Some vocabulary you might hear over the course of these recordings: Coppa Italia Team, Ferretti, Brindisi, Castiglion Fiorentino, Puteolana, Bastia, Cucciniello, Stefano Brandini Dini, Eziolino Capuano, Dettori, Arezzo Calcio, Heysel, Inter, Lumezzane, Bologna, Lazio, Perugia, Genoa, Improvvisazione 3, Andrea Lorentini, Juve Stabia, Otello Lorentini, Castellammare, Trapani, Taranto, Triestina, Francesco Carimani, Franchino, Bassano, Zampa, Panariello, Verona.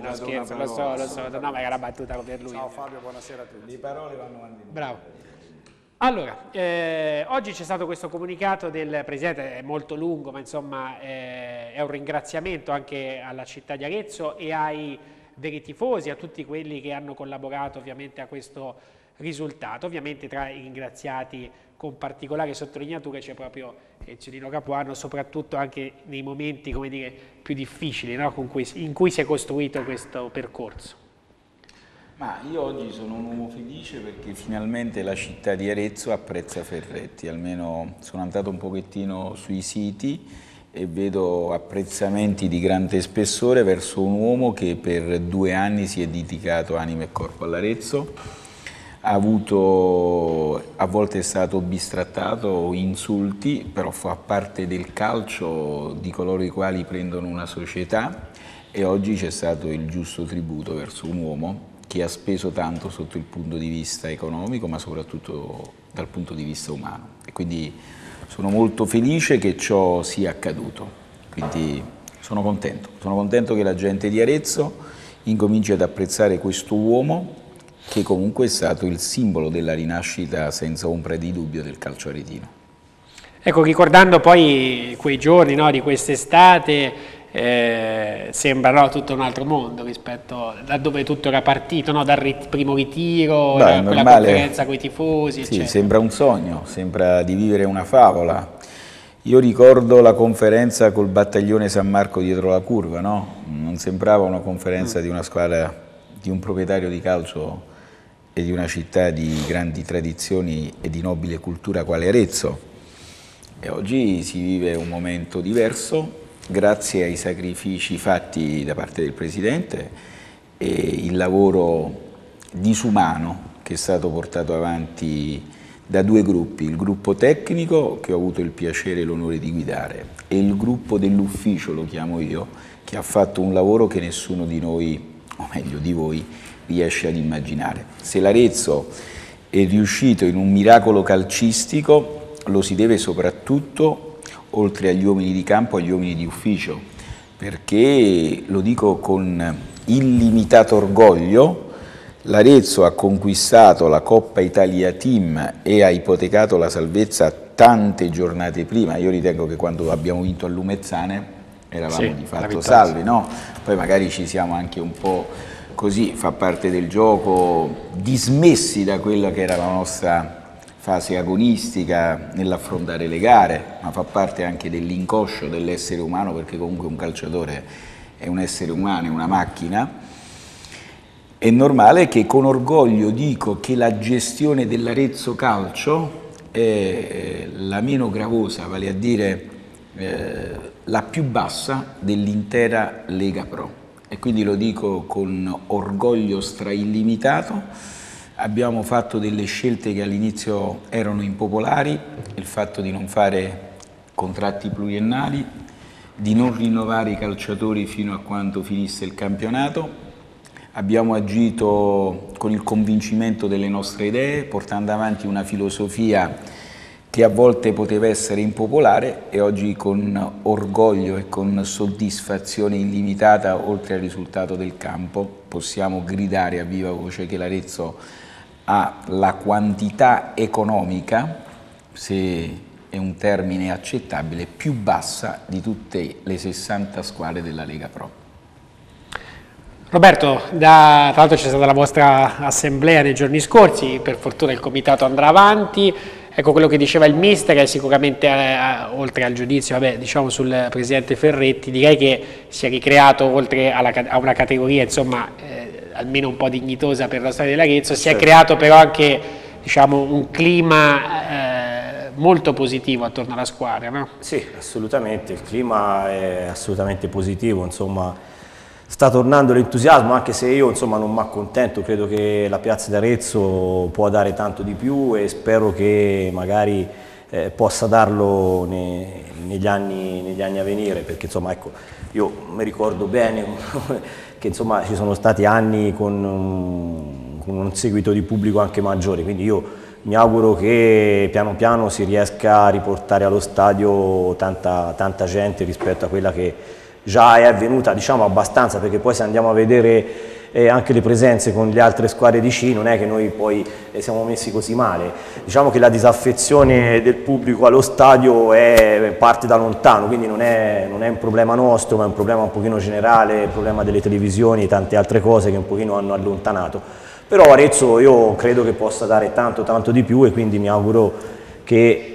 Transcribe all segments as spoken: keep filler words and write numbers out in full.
sì, non scherzo, lo so, lo so, no, ma era la battuta per lui. Ciao Fabio, buonasera a tutti. Le parole vanno avanti. Bravo. Allora, eh, oggi c'è stato questo comunicato del Presidente, è molto lungo, ma insomma eh, è un ringraziamento anche alla città di Arezzo e ai veri tifosi, a tutti quelli che hanno collaborato ovviamente a questo risultato. Ovviamente tra i ringraziati con particolare sottolineatura c'è proprio Eziolino Capuano, soprattutto anche nei momenti, come dire, più difficili, no? Con cui, in cui si è costruito questo percorso. Ma io oggi sono un uomo felice perché finalmente la città di Arezzo apprezza Ferretti, almeno sono andato un pochettino sui siti e vedo apprezzamenti di grande spessore verso un uomo che per due anni si è dedicato anima e corpo all'Arezzo. Ha avuto, a volte è stato bistrattato, insulti, però fa parte del calcio di coloro i quali prendono una società e oggi c'è stato il giusto tributo verso un uomo che ha speso tanto sotto il punto di vista economico ma soprattutto dal punto di vista umano, e quindi sono molto felice che ciò sia accaduto, quindi sono contento, sono contento che la gente di Arezzo incominci ad apprezzare questo uomo che comunque è stato il simbolo della rinascita senza ombra di dubbio del calcio aretino. Ecco, ricordando poi quei giorni, no, di quest'estate, eh, sembra, no, tutto un altro mondo rispetto da dove tutto era partito, no? Dal rit primo ritiro, Beh, da quella conferenza con i tifosi. Sì, sembra un sogno, sembra di vivere una favola. Io ricordo la conferenza col battaglione San Marco dietro la curva, no? Non sembrava una conferenza mm. di una squadra, di un proprietario di calcio e di una città di grandi tradizioni e di nobile cultura quale Arezzo, e oggi si vive un momento diverso grazie ai sacrifici fatti da parte del Presidente e il lavoro disumano che è stato portato avanti da due gruppi, il gruppo tecnico che ho avuto il piacere e l'onore di guidare e il gruppo dell'ufficio, lo chiamo io, che ha fatto un lavoro che nessuno di noi, o meglio di voi, riesce ad immaginare. Se l'Arezzo è riuscito in un miracolo calcistico, lo si deve soprattutto, oltre agli uomini di campo, agli uomini di ufficio, perché, lo dico con illimitato orgoglio, l'Arezzo ha conquistato la Coppa Italia Team e ha ipotecato la salvezza tante giornate prima. Io ritengo che quando abbiamo vinto a Lumezzane eravamo sì, di fatto salvi, no? Poi magari ci siamo anche un po' così, fa parte del gioco, dismessi da quella che era la nostra fase agonistica nell'affrontare le gare, ma fa parte anche dell'inconscio dell'essere umano, perché comunque un calciatore è un essere umano, è una macchina. È normale che con orgoglio dico che la gestione dell'Arezzo Calcio è la meno gravosa, vale a dire eh, la più bassa dell'intera Lega Pro. E quindi lo dico con orgoglio straillimitato, abbiamo fatto delle scelte che all'inizio erano impopolari, il fatto di non fare contratti pluriennali, di non rinnovare i calciatori fino a quando finisse il campionato, abbiamo agito con il convincimento delle nostre idee, portando avanti una filosofia che a volte poteva essere impopolare e oggi con orgoglio e con soddisfazione illimitata, oltre al risultato del campo, possiamo gridare a viva voce che l'Arezzo ha la quantità economica, se è un termine accettabile, più bassa di tutte le sessanta squadre della Lega Pro. Roberto, da, tra l'altro c'è stata la vostra assemblea nei giorni scorsi, per fortuna il comitato andrà avanti. Ecco, quello che diceva il mister è sicuramente, eh, oltre al giudizio, vabbè, diciamo, sul presidente Ferretti, direi che si è ricreato, oltre alla, a una categoria insomma eh, almeno un po' dignitosa per la storia dell'Arezzo, si certo. è creato però anche, diciamo, un clima eh, molto positivo attorno alla squadra, no? Sì, assolutamente, il clima è assolutamente positivo, insomma sta tornando l'entusiasmo, anche se io insomma non mi accontento, credo che la piazza d'Arezzo può dare tanto di più e spero che magari eh, possa darlo ne, negli, anni, negli anni a venire, perché insomma ecco, io mi ricordo bene che insomma ci sono stati anni con un, con un seguito di pubblico anche maggiore, quindi io mi auguro che piano piano si riesca a riportare allo stadio tanta, tanta gente rispetto a quella che già è avvenuta, diciamo, abbastanza, perché poi se andiamo a vedere eh, anche le presenze con le altre squadre di C, non è che noi poi eh, siamo messi così male. Diciamo che la disaffezione del pubblico allo stadio è, parte da lontano, quindi non è, non è un problema nostro, ma è un problema un pochino generale, il problema delle televisioni e tante altre cose che un pochino hanno allontanato. Però Arezzo io credo che possa dare tanto tanto di più, e quindi mi auguro che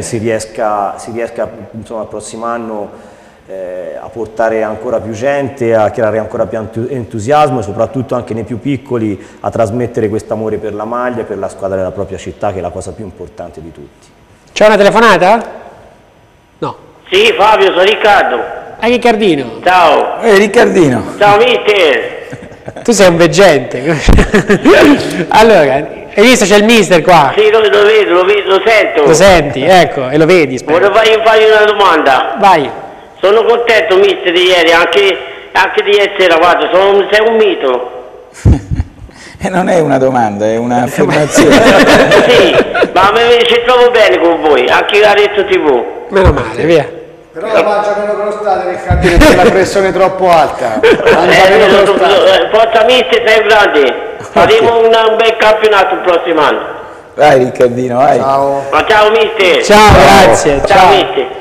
si riesca, si riesca insomma, il prossimo anno Eh, a portare ancora più gente, a creare ancora più entusiasmo e soprattutto anche nei più piccoli a trasmettere quest'amore per la maglia e per la squadra della propria città, che è la cosa più importante di tutti. C'è una telefonata? No. Sì, Fabio, sono Riccardo. Ah, Riccardino. Ciao. Eh, Riccardino. Ciao, mister. Tu sei un veggente. Allora, hai visto c'è il mister qua? Sì, lo, lo vedo, lo vedo, lo sento. Lo senti, ecco, e lo vedi, spero. Vorrei fargli una domanda. Vai. Sono contento, mister, di ieri, anche, anche di ieri sera, guarda, sono, sei un mito. E non è una domanda, è un'affermazione. Sì, ma mi ci trovo bene con voi, anche la Arezzo tivù. Meno male, via. Però la faccia meno crostata, Riccardo, perché la pressione è troppo alta. Eh, sono, forza, mister, sei grande. Faremo okay. una, un bel campionato il prossimo anno. Vai, Riccardino, vai. Ciao. Ma ciao, mister. Ciao, ciao. Grazie. Ciao, ciao, mister.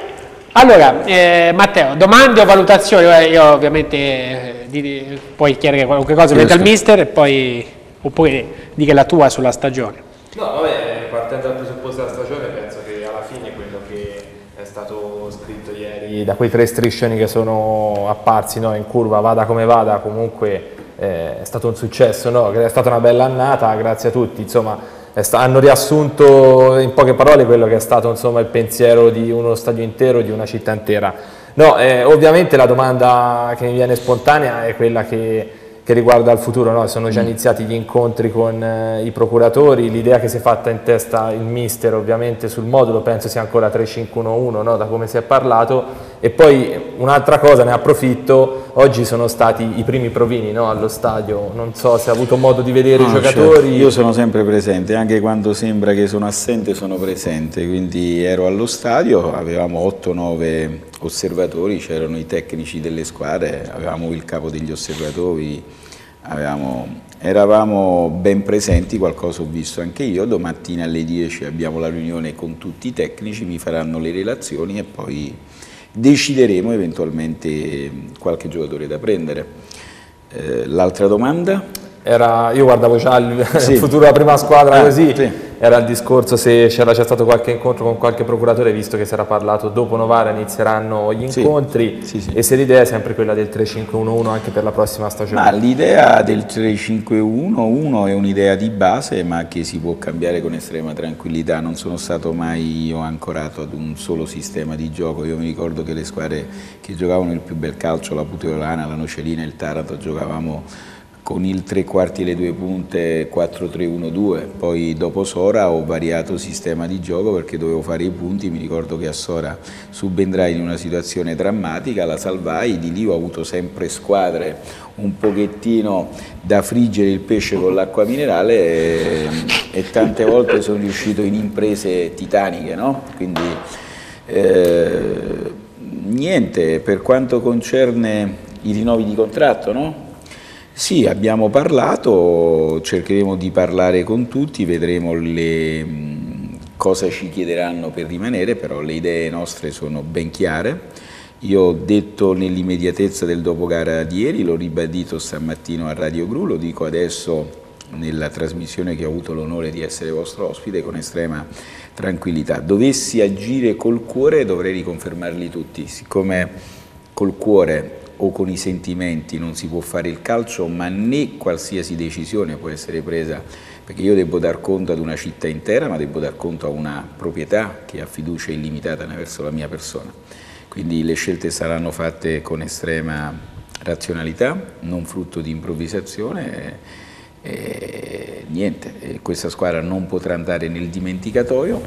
Allora, eh, Matteo, domande o valutazioni? Io ovviamente eh, di, di, puoi chiedere qualche cosa al mister e poi oppure dire la tua sulla stagione. No, vabbè, partendo dal presupposto della stagione, penso che alla fine quello che è stato scritto ieri da quei tre striscioni che sono apparsi, no, in curva, vada come vada, comunque eh, è stato un successo, no? È stata una bella annata, grazie a tutti, insomma. Hanno riassunto in poche parole quello che è stato, insomma, il pensiero di uno stadio intero, di una città intera. No, eh, ovviamente la domanda che mi viene spontanea è quella che, che riguarda il futuro, no? Sono già iniziati gli incontri con eh, i procuratori, l'idea che si è fatta in testa il mister ovviamente sul modulo penso sia ancora tre cinque uno uno, no? Da come si è parlato. E poi un'altra cosa, ne approfitto, oggi sono stati i primi provini, no, allo stadio, non so se ha avuto modo di vedere no, i giocatori. Certo. Io sono sempre presente, anche quando sembra che sono assente sono presente, quindi ero allo stadio, avevamo otto nove osservatori, c'erano i tecnici delle squadre, avevamo il capo degli osservatori, avevamo, eravamo ben presenti, qualcosa ho visto anche io. Domattina alle dieci abbiamo la riunione con tutti i tecnici, mi faranno le relazioni e poi decideremo eventualmente qualche giocatore da prendere. Eh, l'altra domanda? Era, io guardavo già il, sì. il futuro della prima squadra, ah, così, sì. Era il discorso se c'era già stato qualche incontro con qualche procuratore, visto che si era parlato dopo Novara inizieranno gli incontri, sì, sì, sì. E se l'idea è sempre quella del tre cinque uno uno anche per la prossima stagione. Ma l'idea del tre cinque uno uno è un'idea di base, ma che si può cambiare con estrema tranquillità. Non sono stato mai io ancorato ad un solo sistema di gioco. Io mi ricordo che le squadre che giocavano il più bel calcio, la Puteolana, la Nocerina e il Taranto, giocavamo con il tre quarti e le due punte quattro tre uno due, poi dopo Sora ho variato sistema di gioco perché dovevo fare i punti. Mi ricordo che a Sora subentrai in una situazione drammatica, la salvai, di lì ho avuto sempre squadre un pochettino da friggere il pesce con l'acqua minerale e, e tante volte sono riuscito in imprese titaniche, no? Quindi eh, niente, per quanto concerne i rinnovi di contratto, no? Sì, abbiamo parlato, cercheremo di parlare con tutti, vedremo le, cosa ci chiederanno per rimanere, però le idee nostre sono ben chiare. Io ho detto nell'immediatezza del dopogara di ieri, l'ho ribadito stamattina a Radio Gru, lo dico adesso nella trasmissione che ho avuto l'onore di essere vostro ospite con estrema tranquillità. Dovessi agire col cuore dovrei riconfermarli tutti, siccome col cuore o con i sentimenti non si può fare il calcio, ma né qualsiasi decisione può essere presa, perché io devo dar conto ad una città intera, ma devo dar conto a una proprietà che ha fiducia illimitata verso la mia persona. Quindi le scelte saranno fatte con estrema razionalità, non frutto di improvvisazione, e, e, niente, e questa squadra non potrà andare nel dimenticatoio.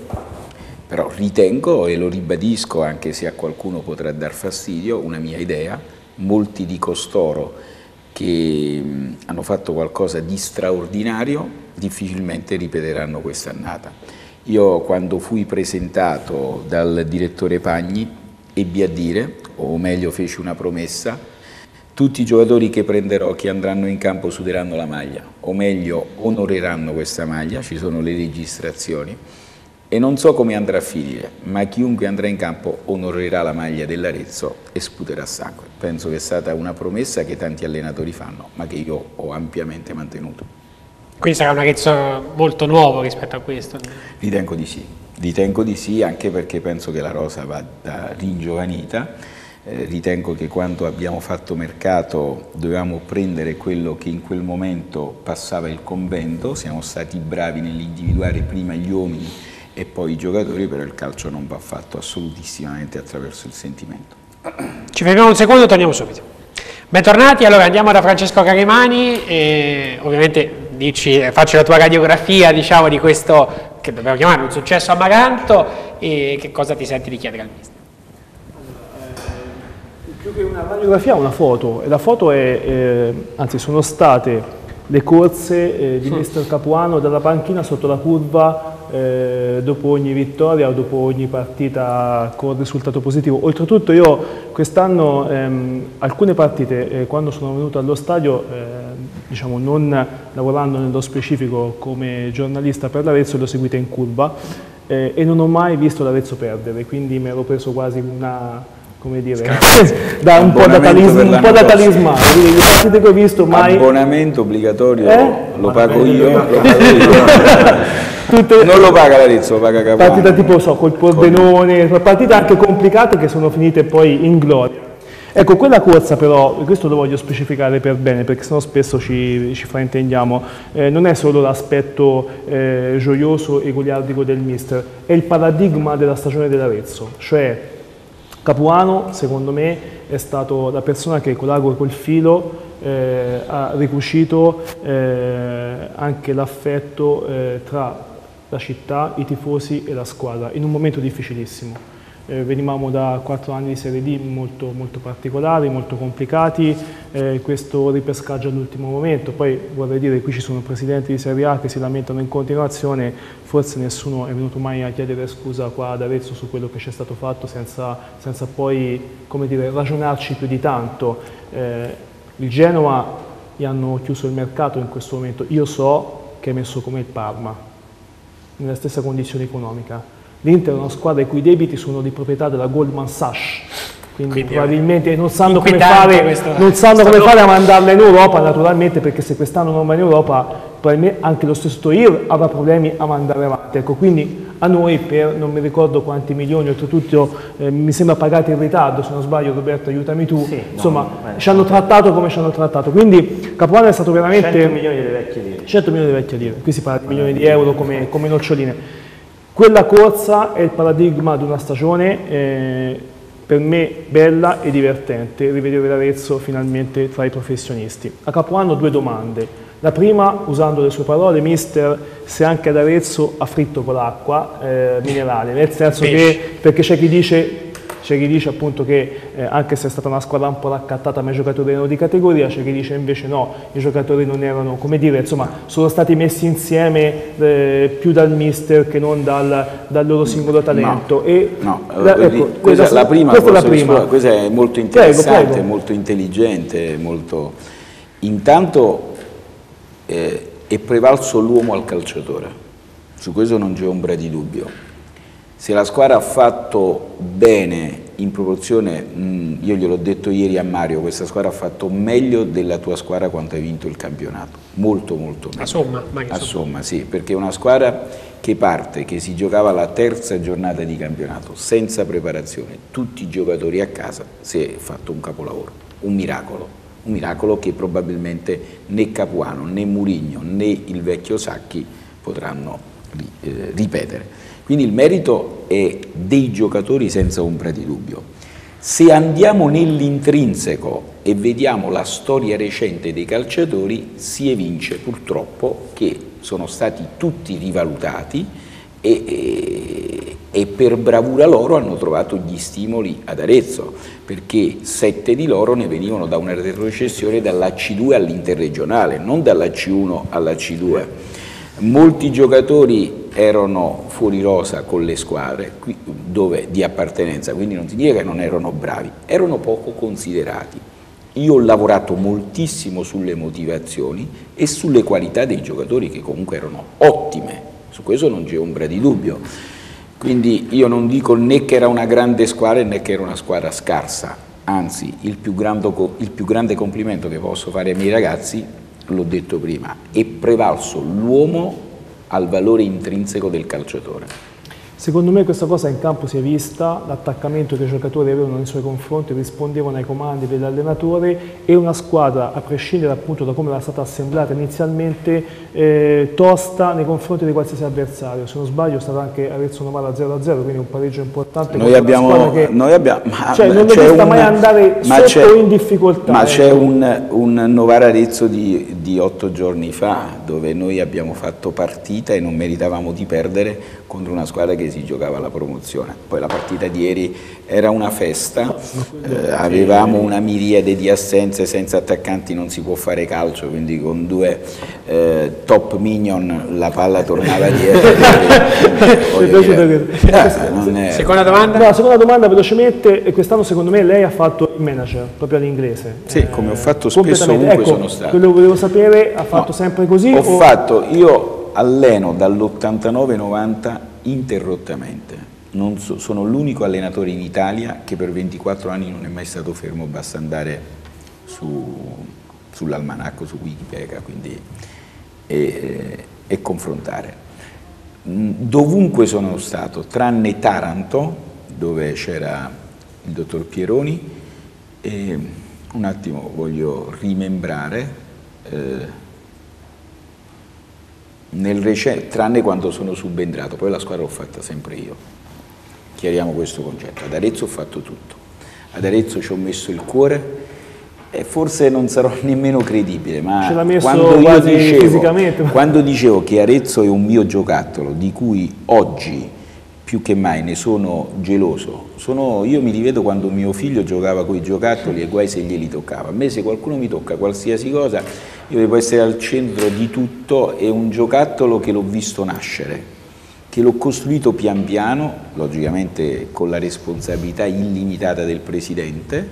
Però ritengo, e lo ribadisco anche se a qualcuno potrà dar fastidio, una mia idea, molti di costoro che hanno fatto qualcosa di straordinario difficilmente ripeteranno quest'annata. Io quando fui presentato dal direttore Pagni ebbi a dire, o meglio feci una promessa: tutti i giocatori che prenderò, che andranno in campo, suderanno la maglia, o meglio onoreranno questa maglia, ci sono le registrazioni, e non so come andrà a finire, ma chiunque andrà in campo onorerà la maglia dell'Arezzo e sputerà sangue. Penso che è stata una promessa che tanti allenatori fanno, ma che io ho ampiamente mantenuto. Quindi sarà un Arezzo molto nuovo rispetto a questo? Ritengo di sì, ritengo di sì, anche perché penso che la rosa vada ringiovanita, eh, ritengo che quando abbiamo fatto mercato dovevamo prendere quello che in quel momento passava il convento, siamo stati bravi nell'individuare prima gli uomini e poi i giocatori, però il calcio non va fatto assolutissimamente attraverso il sentimento. Ci fermiamo un secondo e torniamo subito. Bentornati, allora andiamo da Francesco Carimani e ovviamente... Dici, faccio la tua radiografia, diciamo, di questo che dobbiamo chiamare un successo amaranto, e che cosa ti senti di chiedere al mister? Eh, più che una radiografia, una foto, e la foto è, eh, anzi sono state le corse eh, di mm. mister Capuano dalla panchina sotto la curva eh, dopo ogni vittoria o dopo ogni partita con risultato positivo. Oltretutto io quest'anno ehm, alcune partite eh, quando sono venuto allo stadio, eh, diciamo, non lavorando nello specifico come giornalista per l'Arezzo, l'ho seguita in curva eh, e non ho mai visto l'Arezzo perdere, quindi mi ero preso quasi una... come dire, da un po' da talismano, quindi le partite che ho visto mai... Abbonamento obbligatorio, eh? lo, pago io, lo pago io, non lo paga l'Arezzo, lo paga Capuano. Partita tipo, so, col Pordenone, partite anche complicate che sono finite poi in gloria. Ecco, quella corsa però, e questo lo voglio specificare per bene, perché sennò spesso ci, ci fraintendiamo, eh, non è solo l'aspetto eh, gioioso e goliardico del mister, è il paradigma della stagione dell'Arezzo, cioè... Capuano, secondo me, è stato la persona che con l'ago e col filo eh, ha ricucito eh, anche l'affetto eh, tra la città, i tifosi e la squadra, in un momento difficilissimo. Eh, venivamo da quattro anni di Serie D molto, molto particolari, molto complicati, eh, questo ripescaggio all'ultimo momento. Poi vorrei dire, qui ci sono presidenti di Serie A che si lamentano in continuazione, forse nessuno è venuto mai a chiedere scusa qua ad Arezzo su quello che c'è stato fatto senza, senza poi, come dire, ragionarci più di tanto. Eh, il Genoa gli hanno chiuso il mercato in questo momento, io so che è messo come il Parma, nella stessa condizione economica. L'Inter è una squadra i cui debiti sono di proprietà della Goldman Sachs, quindi, quindi probabilmente non sanno come fare, questo, non sanno come fare a mandarla in Europa, naturalmente, perché se quest'anno non va in Europa, probabilmente anche lo stesso I R avrà problemi a mandare avanti. Ecco, quindi a noi per non mi ricordo quanti milioni, oltretutto eh, mi sembra pagati in ritardo, se non sbaglio, Roberto, aiutami tu, sì, insomma, no, ci hanno trattato come ci hanno trattato. Quindi Capuano è stato veramente... cento milioni di vecchie lire. cento milioni di vecchie lire, qui si parla di milioni di euro come, come noccioline. Quella corsa è il paradigma di una stagione eh, per me bella e divertente, rivedere l'Arezzo finalmente tra i professionisti. A Capuano due domande. La prima, usando le sue parole, mister, se anche ad Arezzo ha fritto con l'acqua eh, minerale, nel senso che, perché c'è chi dice... C'è chi dice appunto che eh, anche se è stata una squadra un po' raccattata, ma i giocatori erano di categoria, c'è chi dice invece no, i giocatori non erano, come dire, insomma, sono stati messi insieme eh, più dal mister che non dal, dal loro singolo talento. No, e no. La, ecco, questa, la prima, questa è la prima. Questa è molto interessante, prego, prego. molto intelligente, molto... Intanto eh, è prevalso l'uomo al calciatore, su questo non c'è ombra di dubbio. Se la squadra ha fatto bene in proporzione, mh, io gliel'ho detto ieri a Mario, questa squadra ha fatto meglio della tua squadra quando hai vinto il campionato, molto molto meglio. A somma, a somma, sì, perché è una squadra che parte, che si giocava la terza giornata di campionato, senza preparazione, tutti i giocatori a casa, si è fatto un capolavoro, un miracolo, un miracolo che probabilmente né Capuano, né Mourinho, né il vecchio Sacchi potranno eh, ripetere. Quindi il merito è dei giocatori senza ombra di dubbio. Se andiamo nell'intrinseco e vediamo la storia recente dei calciatori, si evince purtroppo che sono stati tutti rivalutati e, e, e per bravura loro hanno trovato gli stimoli ad Arezzo, perché sette di loro ne venivano da una retrocessione dalla C due all'interregionale, non dalla C uno alla C due. Molti giocatori erano fuori rosa con le squadre qui, dove, di appartenenza, quindi non si dice che non erano bravi, erano poco considerati. Io ho lavorato moltissimo sulle motivazioni e sulle qualità dei giocatori, che comunque erano ottime, su questo non c'è ombra di dubbio. Quindi io non dico né che era una grande squadra né che era una squadra scarsa, anzi il più grande, il più grande complimento che posso fare ai miei ragazzi, l'ho detto prima, è prevalso l'uomo al valore intrinseco del calciatore. Secondo me questa cosa in campo si è vista, l'attaccamento che i giocatori avevano nei suoi confronti, rispondevano ai comandi dell'allenatore, e una squadra, a prescindere appunto da come era stata assemblata inizialmente, eh, tosta nei confronti di qualsiasi avversario. Se non sbaglio è stata anche Arezzo Novara zero a zero, quindi un pareggio importante. Noi abbiamo, che, noi abbiamo cioè, non doveva mai andare sotto in difficoltà. Ma c'è un, un Novara Arezzo di, di otto giorni fa, dove noi abbiamo fatto partita e non meritavamo di perdere contro una squadra che si giocava la promozione. Poi la partita di ieri era una festa, eh, avevamo una miriade di assenze, senza attaccanti non si può fare calcio, quindi con due eh, top minion la palla tornava dietro. eh, seconda domanda? No, seconda domanda velocemente, quest'anno secondo me lei ha fatto il manager, proprio all'inglese. Sì, come ho fatto spesso ovunque, ecco, sono stato. Quello che volevo sapere, ha fatto no, sempre così? Ho o... fatto, io alleno dall'ottantanove novanta interrottamente. Non so, sono l'unico allenatore in Italia che per ventiquattro anni non è mai stato fermo, basta andare su, sull'almanacco, su Wikipedia, quindi, e, e confrontare. Dovunque sono stato, tranne Taranto, dove c'era il dottor Pieroni, e un attimo voglio rimembrare, eh, nel recente, tranne quando sono subentrato, poi la squadra l'ho fatta sempre io. Chiariamo questo concetto, ad Arezzo ho fatto tutto, ad Arezzo ci ho messo il cuore e forse non sarò nemmeno credibile, ma quando, io dicevo, quando dicevo che Arezzo è un mio giocattolo di cui oggi più che mai ne sono geloso, sono, io mi rivedo quando mio figlio giocava con i giocattoli e guai se glieli toccava. A me se qualcuno mi tocca qualsiasi cosa io devo essere al centro di tutto, è un giocattolo che l'ho visto nascere, che l'ho costruito pian piano, logicamente con la responsabilità illimitata del presidente,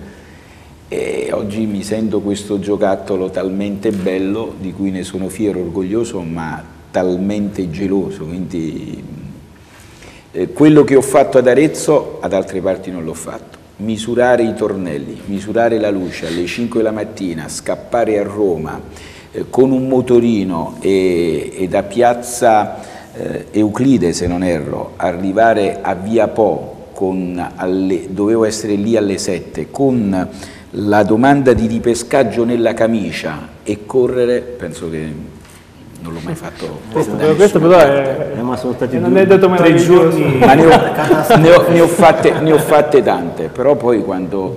e oggi mi sento questo giocattolo talmente bello, di cui ne sono fiero, orgoglioso, ma talmente geloso. Quindi eh, quello che ho fatto ad Arezzo ad altre parti non l'ho fatto. Misurare i tornelli, misurare la luce alle cinque della mattina, scappare a Roma eh, con un motorino e, e da piazza Eh, Euclide, se non erro, arrivare a Via Po, con alle, dovevo essere lì alle sette, con la domanda di ripescaggio nella camicia e correre, penso che non l'ho mai fatto. Questo, questo però è, ma sono stati non due, detto tre giorni, ma ne ho, ne, ho, ne, ho fatte, ne ho fatte tante, però poi quando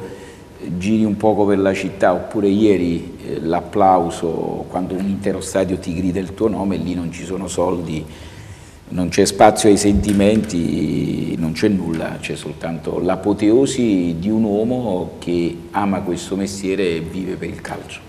giri un poco per la città, oppure ieri eh, l'applauso quando un intero stadio ti grida il tuo nome, lì non ci sono soldi, non c'è spazio ai sentimenti, non c'è nulla, c'è soltanto l'apoteosi di un uomo che ama questo mestiere e vive per il calcio.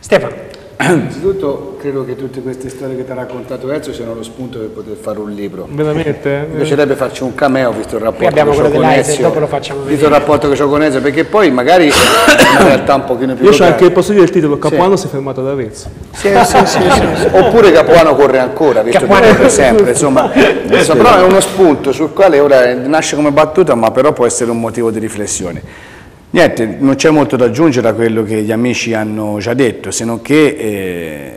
Stefano. Innanzitutto credo che tutte queste storie che ti ha raccontato Ezio siano lo spunto per poter fare un libro. Veramente? Mi piacerebbe farci un cameo, visto il rapporto che ho con Ezio, dopo lo facciamo vedere. Visto il rapporto che ho con Ezio, perché poi magari in realtà un pochino più... Io c'ho anche, posso dire il titolo, Capuano sì. Si è fermato ad Arezzo. Sì, sì, sì, sì, sì. Oppure Capuano corre ancora, visto Capuano che corre sempre, insomma. Questo però è uno spunto sul quale ora nasce come battuta, ma però può essere un motivo di riflessione. Niente, non c'è molto da aggiungere a quello che gli amici hanno già detto, se non che eh,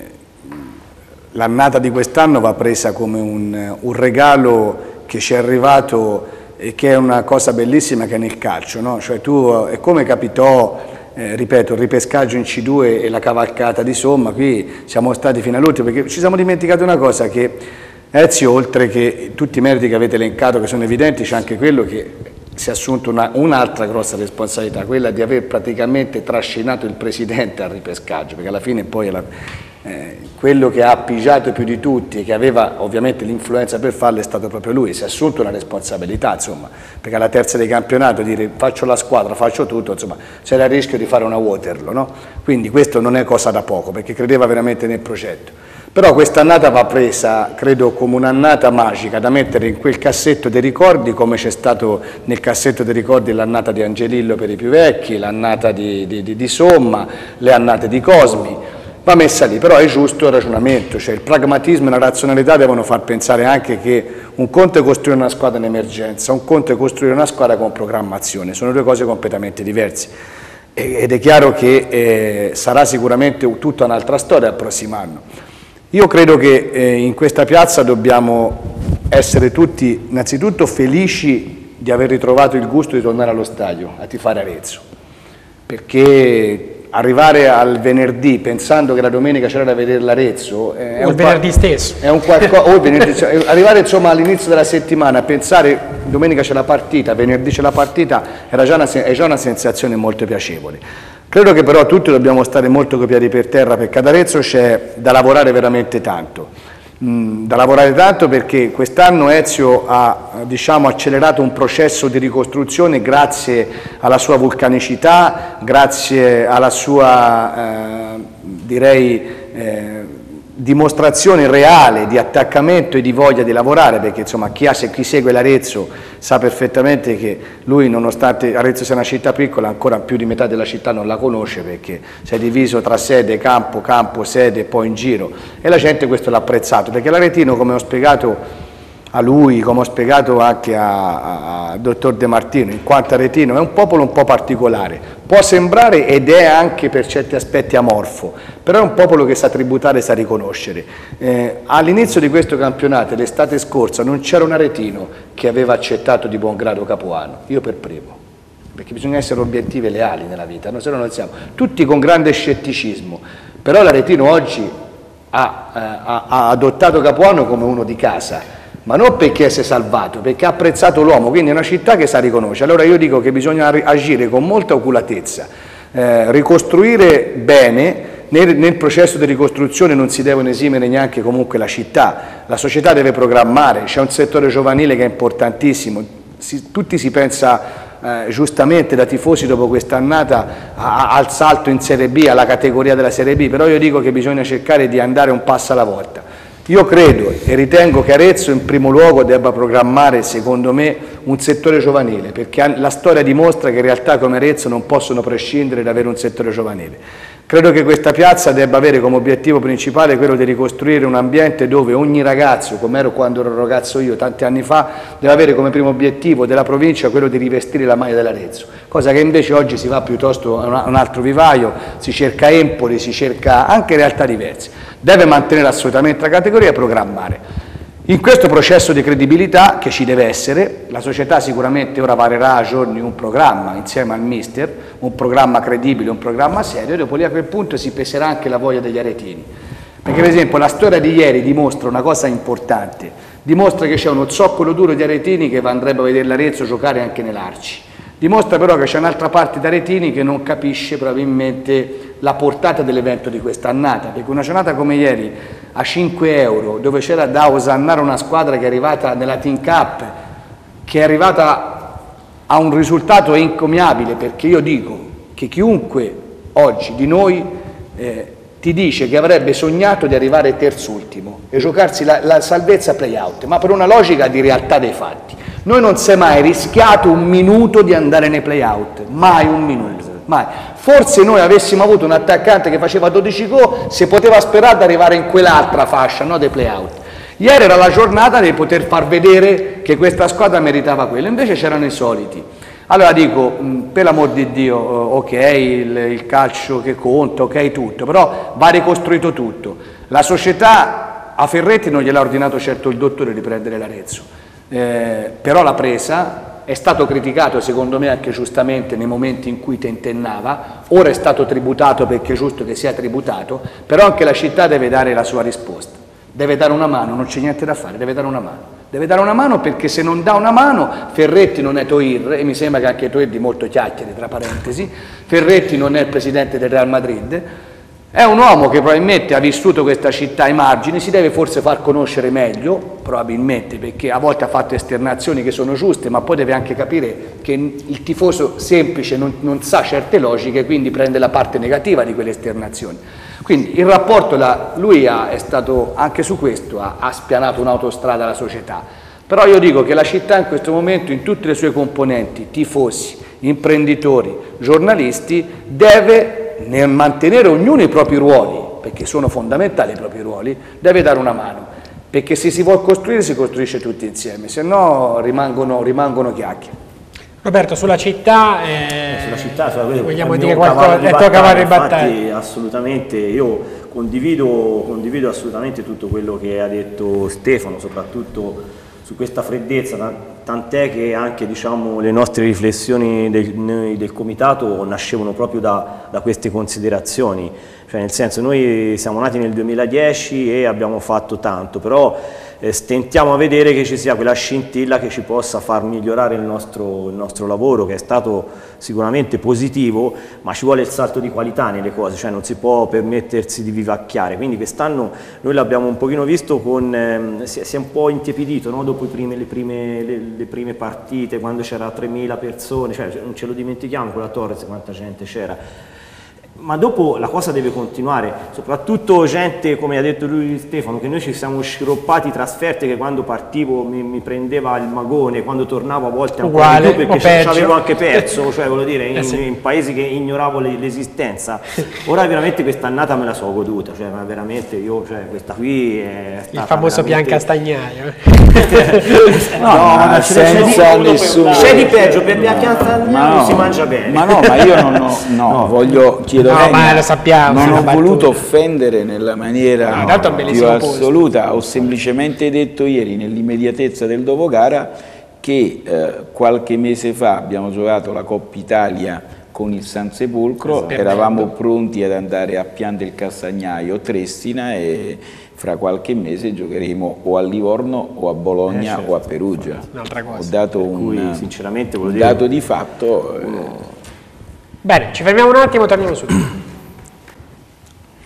l'annata di quest'anno va presa come un, un regalo che ci è arrivato e che è una cosa bellissima che è nel calcio, no? Cioè tu, è come capitò, eh, ripeto, il ripescaggio in C due e la cavalcata di Somma, qui siamo stati fino all'ultimo, perché ci siamo dimenticati una cosa, che Ezio, oltre che tutti i meriti che avete elencato, che sono evidenti, c'è anche quello che... si è assunto un'altra un grossa responsabilità, quella di aver praticamente trascinato il presidente al ripescaggio, perché alla fine poi la, eh, quello che ha appigiato più di tutti e che aveva ovviamente l'influenza per farlo è stato proprio lui, si è assunto una responsabilità, insomma, perché alla terza di campionato dire faccio la squadra, faccio tutto, insomma, c'era il rischio di fare una Waterloo, no? Quindi questo non è cosa da poco, perché credeva veramente nel progetto. Però quest'annata va presa, credo, come un'annata magica, da mettere in quel cassetto dei ricordi, come c'è stato nel cassetto dei ricordi l'annata di Angelillo per i più vecchi, l'annata di, di, di, di Somma, le annate di Cosmi. Va messa lì, però è giusto il ragionamento, cioè il pragmatismo e la razionalità devono far pensare anche che un conto è costruire una squadra in emergenza, un conto è costruire una squadra con programmazione, sono due cose completamente diverse. Ed è chiaro che eh, sarà sicuramente tutta un'altra storia il prossimo anno. Io credo che eh, in questa piazza dobbiamo essere tutti innanzitutto felici di aver ritrovato il gusto di tornare allo stadio, a tifare Arezzo, perché arrivare al venerdì pensando che la domenica c'era da vedere l'Arezzo eh, o il venerdì stesso è un qualcosa, o venerdì, cioè, arrivare insomma all'inizio della settimana a pensare domenica c'è la partita, venerdì c'è la partita, era già una, è già una sensazione molto piacevole. Credo che però tutti dobbiamo stare molto coi piedi per terra, perché ad Arezzo c'è da lavorare veramente tanto, mm, da lavorare tanto perché quest'anno Ezio ha, diciamo, accelerato un processo di ricostruzione grazie alla sua vulcanicità, grazie alla sua, eh, direi, eh, dimostrazione reale di attaccamento e di voglia di lavorare, perché insomma chi, ha, se chi segue l'Arezzo sa perfettamente che lui, nonostante Arezzo sia una città piccola, ancora più di metà della città non la conosce, perché si è diviso tra sede, campo, campo, sede e poi in giro, e la gente questo l'ha apprezzato, perché l'aretino, come ho spiegato a lui, come ho spiegato anche al dottor De Martino, in quanto aretino è un popolo un po' particolare, può sembrare ed è anche per certi aspetti amorfo, però è un popolo che sa tributare, sa riconoscere. Eh, all'inizio di questo campionato, l'estate scorsa, non c'era un aretino che aveva accettato di buon grado Capuano, io per primo, perché bisogna essere obiettivi e leali nella vita, no? Se no non siamo, tutti con grande scetticismo, però l'aretino oggi ha, ha, ha adottato Capuano come uno di casa, ma non perché si è salvato, perché ha apprezzato l'uomo, quindi è una città che sa riconoscere. Allora io dico che bisogna agire con molta oculatezza, eh, ricostruire bene, nel, nel processo di ricostruzione non si devono esimere neanche comunque la città, la società deve programmare, c'è un settore giovanile che è importantissimo, si, tutti si pensa... Eh, giustamente da tifosi dopo quest'annata al salto in Serie B, alla categoria della Serie B, però io dico che bisogna cercare di andare un passo alla volta. Io credo e ritengo che Arezzo in primo luogo debba programmare, secondo me, un settore giovanile, perché la storia dimostra che realtà come Arezzo non possono prescindere da avere un settore giovanile. Credo che questa piazza debba avere come obiettivo principale quello di ricostruire un ambiente dove ogni ragazzo, come ero quando ero ragazzo io tanti anni fa, deve avere come primo obiettivo della provincia quello di rivestire la maglia dell'Arezzo, cosa che invece oggi si va piuttosto a un altro vivaio, si cerca Empoli, si cerca anche realtà diverse. Deve mantenere assolutamente la categoria e programmare. In questo processo di credibilità che ci deve essere, la società sicuramente ora varerà a giorni un programma insieme al mister, un programma credibile, un programma serio, e dopo lì a quel punto si peserà anche la voglia degli aretini. Perché per esempio la storia di ieri dimostra una cosa importante, dimostra che c'è uno zoccolo duro di aretini che andrebbe a vedere l'Arezzo giocare anche nell'Arci. Dimostra però che c'è un'altra parte di aretini che non capisce probabilmente la portata dell'evento di quest'annata, perché una giornata come ieri a cinque euro, dove c'era da osannare una squadra che è arrivata nella Team Cup, che è arrivata a un risultato encomiabile, perché io dico che chiunque oggi di noi eh, ti dice che avrebbe sognato di arrivare terzultimo e giocarsi la, la salvezza play-out, ma per una logica di realtà dei fatti. Noi non si è mai rischiato un minuto di andare nei play-out, mai un minuto, mai. Forse noi avessimo avuto un attaccante che faceva dodici gol, se poteva sperare di arrivare in quell'altra fascia, no, dei play-out. Ieri era la giornata di poter far vedere che questa squadra meritava quello, invece c'erano i soliti. Allora dico, per l'amor di Dio, ok, il, il calcio che conta, ok tutto, però va ricostruito tutto. La società a Ferretti non gliel'ha ordinato certo il dottore di prendere l'Arezzo. Eh, però l'ha presa, è stato criticato secondo me anche giustamente nei momenti in cui tentennava, ora è stato tributato perché è giusto che sia tributato, però anche la città deve dare la sua risposta, deve dare una mano, non c'è niente da fare, deve dare una mano, deve dare una mano perché se non dà una mano Ferretti non è Toir, e mi sembra che anche Toir di molto chiacchiere tra parentesi, Ferretti non è il presidente del Real Madrid. È un uomo che probabilmente ha vissuto questa città ai margini, si deve forse far conoscere meglio, probabilmente, perché a volte ha fatto esternazioni che sono giuste, ma poi deve anche capire che il tifoso semplice non, non sa certe logiche, quindi prende la parte negativa di quelle esternazioni. Quindi il rapporto da lui ha, è stato anche su questo, ha, ha spianato un'autostrada alla società. Però io dico che la città in questo momento, in tutte le sue componenti, tifosi, imprenditori, giornalisti, deve, nel mantenere ognuno i propri ruoli, perché sono fondamentali i propri ruoli, deve dare una mano. Perché se si vuol costruire si costruisce tutti insieme, se no rimangono, rimangono chiacchiere. Roberto, sulla città, eh, sulla città sulla, vogliamo dire qualcosa, è tuo cavallo di battaglia. Assolutamente, io condivido, condivido assolutamente tutto quello che ha detto Stefano, soprattutto su questa freddezza, tant'è che anche, diciamo, le nostre riflessioni del, del comitato nascevano proprio da, da queste considerazioni, cioè nel senso, noi siamo nati nel duemiladieci e abbiamo fatto tanto, però eh, stentiamo a vedere che ci sia quella scintilla che ci possa far migliorare il nostro, il nostro lavoro, che è stato sicuramente positivo, ma ci vuole il salto di qualità nelle cose, cioè non si può permettersi di vivacchiare, quindi quest'anno noi l'abbiamo un pochino visto, con, ehm, si, si è un po' intiepidito, no? Dopo i prime, le, prime, le, le prime partite, quando c'era tremila persone, cioè non ce lo dimentichiamo con la Torres quanta gente c'era. Ma dopo la cosa deve continuare, soprattutto gente, come ha detto lui Stefano, che noi ci siamo sciroppati trasferte, che quando partivo mi, mi prendeva il magone, quando tornavo a volte ancora di più, perché ci avevo anche perso, cioè voglio dire, in, eh sì. in paesi che ignoravo l'esistenza. Ora veramente quest'annata me la so goduta, cioè ma veramente io, cioè questa qui è stata il famoso veramente... Bianca Stagnaio. No, no, ma senza nessuno. C'è di peggio, per Bianca Stagnaio no, si mangia bene. Ma no, ma io non ho, no, no, voglio chiedere. No, ma lo sappiamo, non ho battuta. voluto offendere nella maniera no, no, più assoluta, posto. Ho semplicemente detto ieri nell'immediatezza del dopogara che eh, qualche mese fa abbiamo giocato la Coppa Italia con il San Sepolcro, esatto. Eravamo pronti ad andare a Pian del Castagnaio, Trestina, e fra qualche mese giocheremo o a Livorno o a Bologna eh, certo. o a Perugia. Un'altra cosa. Ho dato cui, un, sinceramente, un dire... dato di fatto... Eh, Bene, ci fermiamo un attimo e torniamo subito.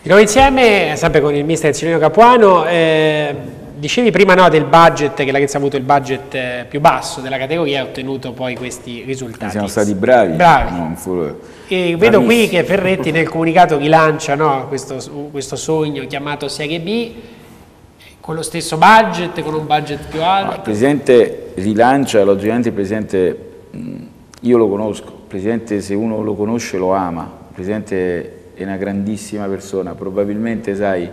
Di nuovo insieme, sempre con il mister Eziolino Capuano. Eh, dicevi prima no, del budget, che l'Arezzo ha avuto il budget eh, più basso della categoria e ha ottenuto poi questi risultati. Siamo stati bravi. bravi. No, fu... e vedo qui che Ferretti nel comunicato rilancia no, questo, questo sogno chiamato Serie B, con lo stesso budget, con un budget più alto. No, il Presidente rilancia, logicamente il Presidente, io lo conosco. Il Presidente, se uno lo conosce, lo ama. Il Presidente è una grandissima persona, probabilmente, sai,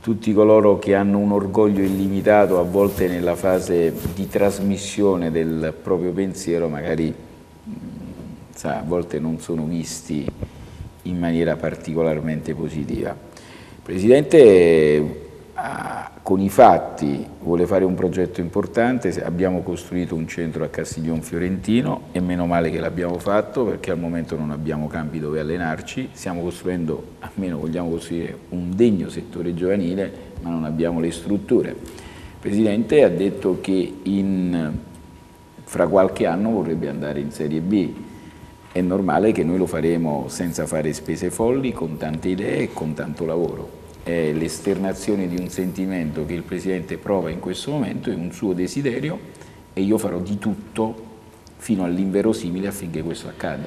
tutti coloro che hanno un orgoglio illimitato a volte nella fase di trasmissione del proprio pensiero magari, sai, a volte non sono visti in maniera particolarmente positiva. Il Presidente con i fatti vuole fare un progetto importante, abbiamo costruito un centro a Castiglion Fiorentino e meno male che l'abbiamo fatto, perché al momento non abbiamo campi dove allenarci, stiamo costruendo, almeno vogliamo costruire un degno settore giovanile, ma non abbiamo le strutture. Il Presidente ha detto che in, fra qualche anno vorrebbe andare in Serie B, è normale che noi lo faremo senza fare spese folli, con tante idee e con tanto lavoro. È l'esternazione di un sentimento che il Presidente prova in questo momento, è un suo desiderio e io farò di tutto fino all'inverosimile affinché questo accada.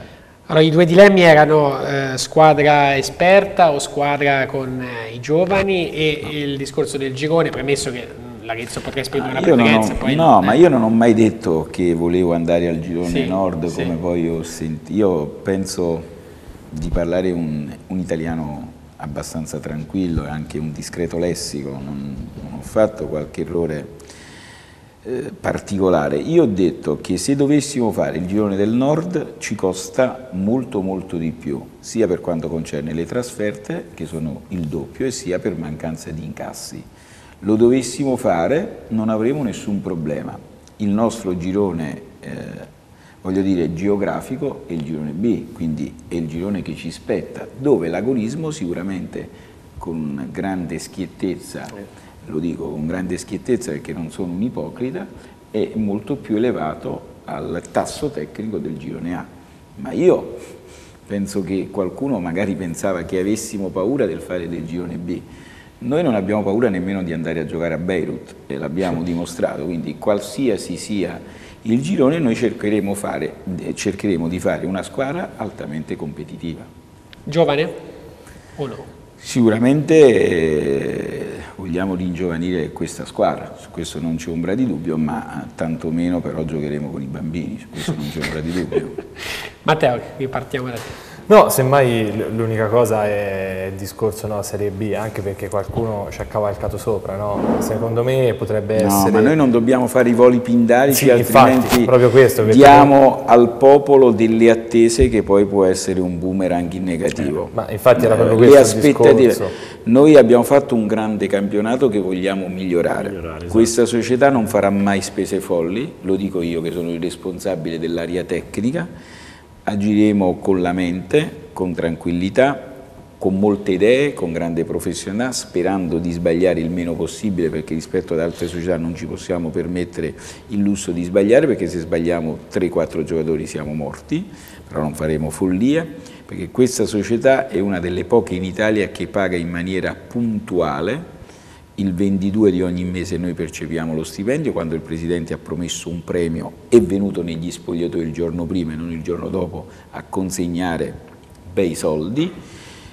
Allora, i due dilemmi erano eh, squadra esperta o squadra con eh, i giovani e no. il discorso del girone, premesso che l'Arezzo potrà esprimere ah, una preferenza. Ho, poi no, non, eh. ma io non ho mai detto che volevo andare al girone sì, nord, sì. come poi ho sentito. Io penso di parlare un, un italiano abbastanza tranquillo e anche un discreto lessico, non, non ho fatto qualche errore eh, particolare. Io ho detto che se dovessimo fare il girone del nord ci costa molto molto di più, sia per quanto concerne le trasferte, che sono il doppio, e sia per mancanza di incassi. Lo dovessimo fare non avremo nessun problema. Il nostro girone, eh, voglio dire, geografico è il girone B, quindi è il girone che ci spetta, dove l'agonismo sicuramente con grande schiettezza, lo dico con grande schiettezza perché non sono un ipocrita, è molto più elevato al tasso tecnico del girone A. Ma io penso che qualcuno magari pensava che avessimo paura del fare del girone B. Noi non abbiamo paura nemmeno di andare a giocare a Beirut, e l'abbiamo dimostrato, quindi qualsiasi sia il girone noi cercheremo, fare, cercheremo di fare una squadra altamente competitiva. Giovane o no? Sicuramente eh, vogliamo ringiovanire questa squadra, su questo non c'è ombra di dubbio, ma tantomeno però giocheremo con i bambini, su questo non c'è ombra di dubbio. Matteo, ripartiamo da te. No, semmai l'unica cosa è il discorso, no, Serie B, anche perché qualcuno ci ha cavalcato sopra, no? Secondo me potrebbe no, essere... No, ma noi non dobbiamo fare i voli pindarici, sì, altrimenti infatti, proprio questo, perché... diamo al popolo delle attese che poi può essere un boomerang in negativo. Eh, ma infatti era proprio eh, questo il discorso. Noi abbiamo fatto un grande campionato che vogliamo migliorare. migliorare esatto. Questa società non farà mai spese folli, lo dico io che sono il responsabile dell'area tecnica. Agiremo con la mente, con tranquillità, con molte idee, con grande professionalità, sperando di sbagliare il meno possibile, perché rispetto ad altre società non ci possiamo permettere il lusso di sbagliare, perché se sbagliamo tre quattro giocatori siamo morti, però non faremo follia, perché questa società è una delle poche in Italia che paga in maniera puntuale. Il ventidue di ogni mese noi percepiamo lo stipendio, quando il Presidente ha promesso un premio è venuto negli spogliatoi il giorno prima e non il giorno dopo a consegnare bei soldi.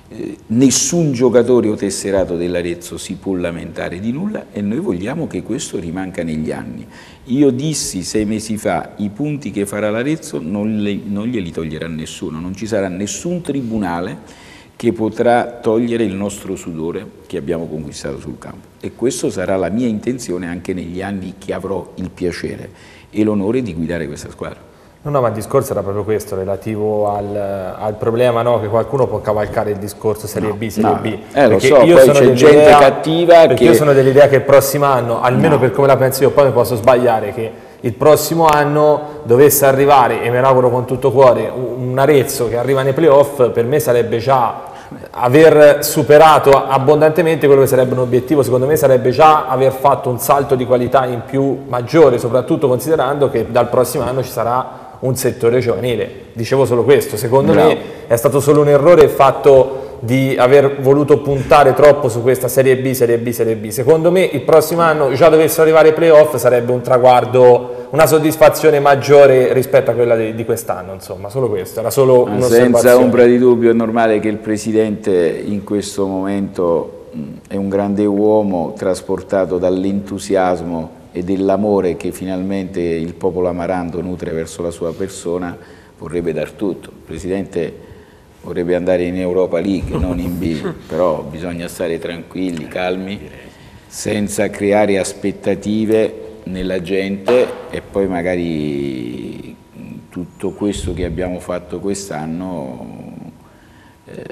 Eh, nessun giocatore o tesserato dell'Arezzo si può lamentare di nulla e noi vogliamo che questo rimanga negli anni. Io dissi sei mesi fa i punti che farà l'Arezzo non, le, non glieli toglierà nessuno, non ci sarà nessun tribunale che potrà togliere il nostro sudore che abbiamo conquistato sul campo. E questa sarà la mia intenzione anche negli anni che avrò il piacere e l'onore di guidare questa squadra. No, no, ma il discorso era proprio questo, relativo al, al problema, no, che qualcuno può cavalcare il discorso Serie no, B, Serie no. B. Eh, lo so, io poi c'è gente idea, cattiva perché che... io sono dell'idea che il prossimo anno, almeno no. per come la penso io, poi mi posso sbagliare, che il prossimo anno dovesse arrivare, e me l'auguro con tutto cuore, un Arezzo che arriva nei playoff, per me sarebbe già... aver superato abbondantemente quello che sarebbe un obiettivo, secondo me sarebbe già aver fatto un salto di qualità in più maggiore, soprattutto considerando che dal prossimo anno ci sarà un settore giovanile. Dicevo solo questo, secondo Bravo. me è stato solo un errore il fatto di aver voluto puntare troppo su questa Serie B, Serie B, Serie B. Secondo me il prossimo anno già dovessero arrivare ai playoff sarebbe un traguardo, una soddisfazione maggiore rispetto a quella di, di quest'anno, insomma, solo questo, era solo un'osservazione. Senza ombra di dubbio è normale che il Presidente in questo momento mh, è un grande uomo trasportato dall'entusiasmo e dell'amore che finalmente il popolo amaranto nutre verso la sua persona, vorrebbe dar tutto. Il Presidente vorrebbe andare in Europa League, non in B, però bisogna stare tranquilli, calmi, senza creare aspettative nella gente e poi magari tutto questo che abbiamo fatto quest'anno eh,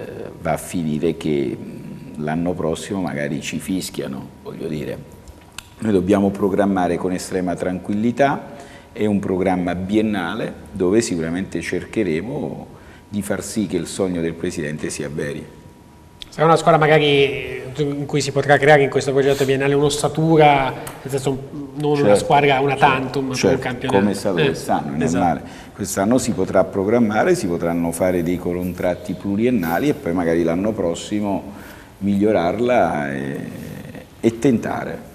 va a finire che l'anno prossimo magari ci fischiano, voglio dire. Noi dobbiamo programmare con estrema tranquillità, è un programma biennale dove sicuramente cercheremo di far sì che il sogno del Presidente si avveri. Sarà una squadra magari in cui si potrà creare in questo progetto biennale un'ossatura, nel senso non certo, una squadra, una tantum, certo, ma un campionato. Come è stato eh, quest'anno, esatto. Quest'anno si potrà programmare, si potranno fare dei contratti pluriennali e poi magari l'anno prossimo migliorarla e, e tentare.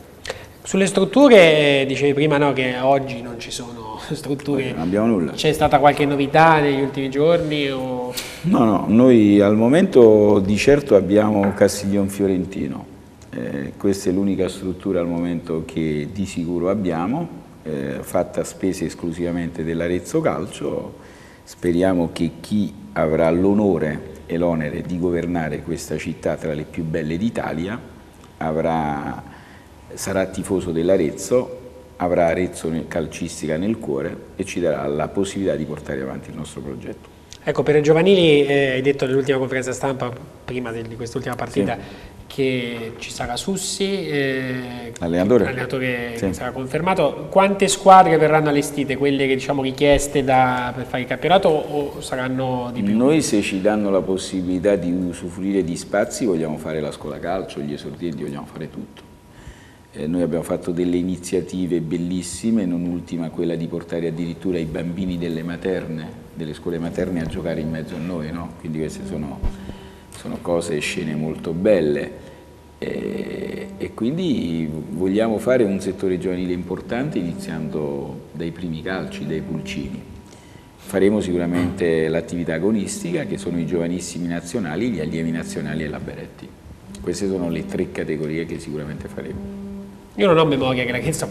Sulle strutture, dicevi prima no, che oggi non ci sono strutture, non abbiamo nulla. C'è stata qualche novità negli ultimi giorni? O... No, no, noi al momento di certo abbiamo Castiglion Fiorentino, eh, questa è l'unica struttura al momento che di sicuro abbiamo, eh, fatta a spese esclusivamente dell'Arezzo Calcio, speriamo che chi avrà l'onore e l'onere di governare questa città tra le più belle d'Italia avrà... sarà tifoso dell'Arezzo, avrà Arezzo calcistica nel cuore e ci darà la possibilità di portare avanti il nostro progetto. Ecco, per i giovanili eh, hai detto nell'ultima conferenza stampa, prima di quest'ultima partita, sì. che ci sarà Sussi, eh, l'allenatore, l'allenatore sì. sarà confermato. Quante squadre verranno allestite? Quelle che diciamo richieste da, per fare il campionato o saranno di più? Noi se ci danno la possibilità di usufruire di spazi vogliamo fare la scuola calcio, gli esordienti, vogliamo fare tutto. Eh, noi abbiamo fatto delle iniziative bellissime, non ultima quella di portare addirittura i bambini delle materne, delle scuole materne a giocare in mezzo a noi, no? Quindi queste sono, sono cose e scene molto belle eh, e quindi vogliamo fare un settore giovanile importante iniziando dai primi calci, dai pulcini. Faremo sicuramente l'attività agonistica che sono i giovanissimi nazionali, gli allievi nazionali e la Beretti. Queste sono le tre categorie che sicuramente faremo. Io non ho memoria che l'Arezzo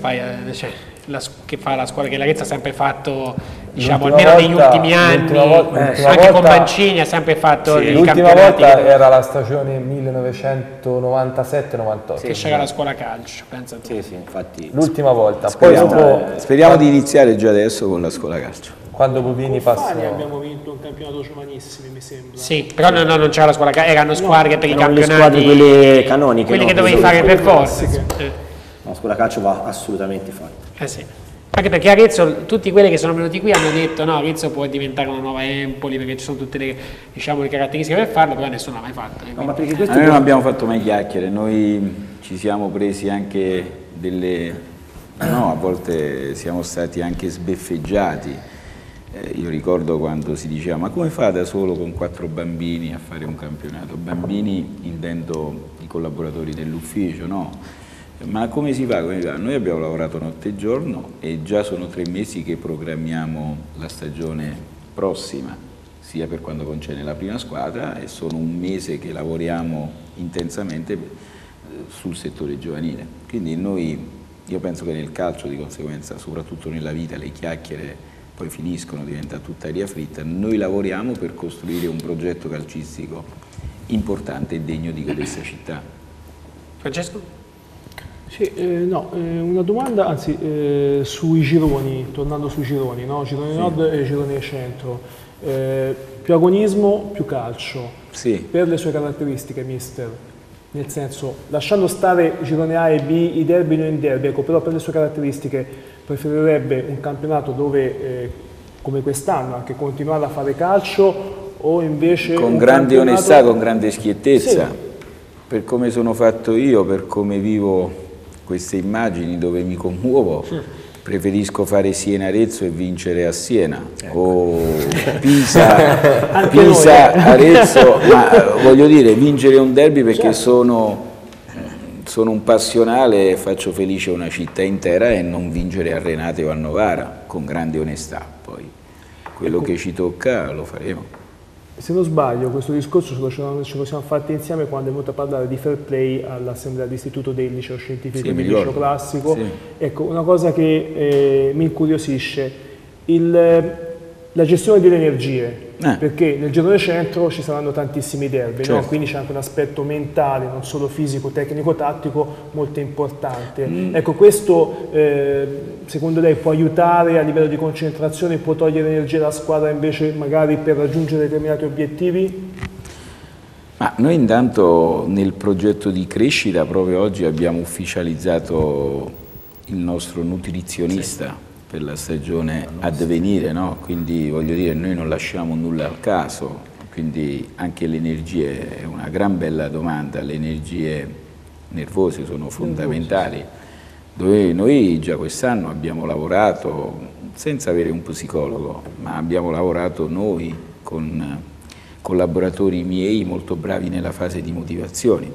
cioè, la, che fa la squadra che l'Arezzo ha sempre fatto, diciamo, almeno volta, negli ultimi anni, volta, eh, anche volta, con Mancini ha sempre fatto sì, il campionato. L'ultima volta che... era la stagione millenovecentonovantasette novantotto. Sì, che c'era la scuola calcio, pensa tu. Sì, sì, infatti. L'ultima volta. Speriamo, poi dopo, eh, speriamo di iniziare già adesso con la scuola calcio. Quando Bovini passa. Abbiamo vinto un campionato giovanissimo, mi sembra. Sì, però no, no, non c'era la scuola calcio, erano squadre no, per erano i campionati. Le squadre quelle canoniche. Quelli no, che dovevi fare per forza. La scuola calcio va assolutamente fatta. Eh sì. Anche perché Arezzo, tutti quelli che sono venuti qui hanno detto no, Arezzo può diventare una nuova Empoli perché ci sono tutte le, diciamo, le caratteristiche per farlo, però nessuno l'ha mai fatto. No, ma perché questo noi non abbiamo fatto mai chiacchiere, noi ci siamo presi anche delle... No, a volte siamo stati anche sbeffeggiati. Eh, io ricordo quando si diceva ma come fa da solo con quattro bambini a fare un campionato? Bambini intendo i collaboratori dell'ufficio, no? Ma come si fa? Come si fa? Noi abbiamo lavorato notte e giorno e già sono tre mesi che programmiamo la stagione prossima, sia per quanto concerne la prima squadra e sono un mese che lavoriamo intensamente sul settore giovanile. Quindi noi, io penso che nel calcio di conseguenza, soprattutto nella vita, le chiacchiere poi finiscono, diventa tutta aria fritta, noi lavoriamo per costruire un progetto calcistico importante e degno di questa città. Francesco? Sì, eh, no, eh, una domanda, anzi, eh, sui gironi, tornando sui gironi, no? Girone sì. Nord e girone centro, eh, più agonismo, più calcio, sì. Per le sue caratteristiche, mister, nel senso, lasciando stare girone A e B, i derby non in derby, ecco, però per le sue caratteristiche preferirebbe un campionato dove, eh, come quest'anno, anche continuare a fare calcio o invece... Con grande campionato... onestà, con grande schiettezza, sì. Per come sono fatto io, per come vivo... queste immagini dove mi commuovo, sì. Preferisco fare Siena-Arezzo e vincere a Siena, ecco. O Pisa, Pisa Arezzo, ma voglio dire vincere un derby perché certo. sono, sono un passionale e faccio felice una città intera e non vincere a Renate o a Novara, con grande onestà poi, quello ecco. Che ci tocca lo faremo. Se non sbaglio, questo discorso ce lo siamo fatti insieme quando è venuto a parlare di fair play all'assemblea d'istituto del liceo scientifico e del liceo classico. Sì. Ecco, una cosa che eh, mi incuriosisce, il, la gestione delle energie, eh. Perché nel girone centro ci saranno tantissimi derby, certo. No? Quindi c'è anche un aspetto mentale, non solo fisico, tecnico, tattico, molto importante. Mm. Ecco, questo eh, secondo lei può aiutare a livello di concentrazione, può togliere energia alla squadra invece magari per raggiungere determinati obiettivi? Ma noi intanto nel progetto di crescita proprio oggi abbiamo ufficializzato il nostro nutrizionista. Sì. Per la stagione ad venire, no? Quindi voglio dire, noi non lasciamo nulla al caso, quindi anche le energie, è una gran bella domanda, le energie nervose sono fondamentali, dove noi già quest'anno abbiamo lavorato senza avere un psicologo, ma abbiamo lavorato noi con collaboratori miei molto bravi nella fase di motivazioni.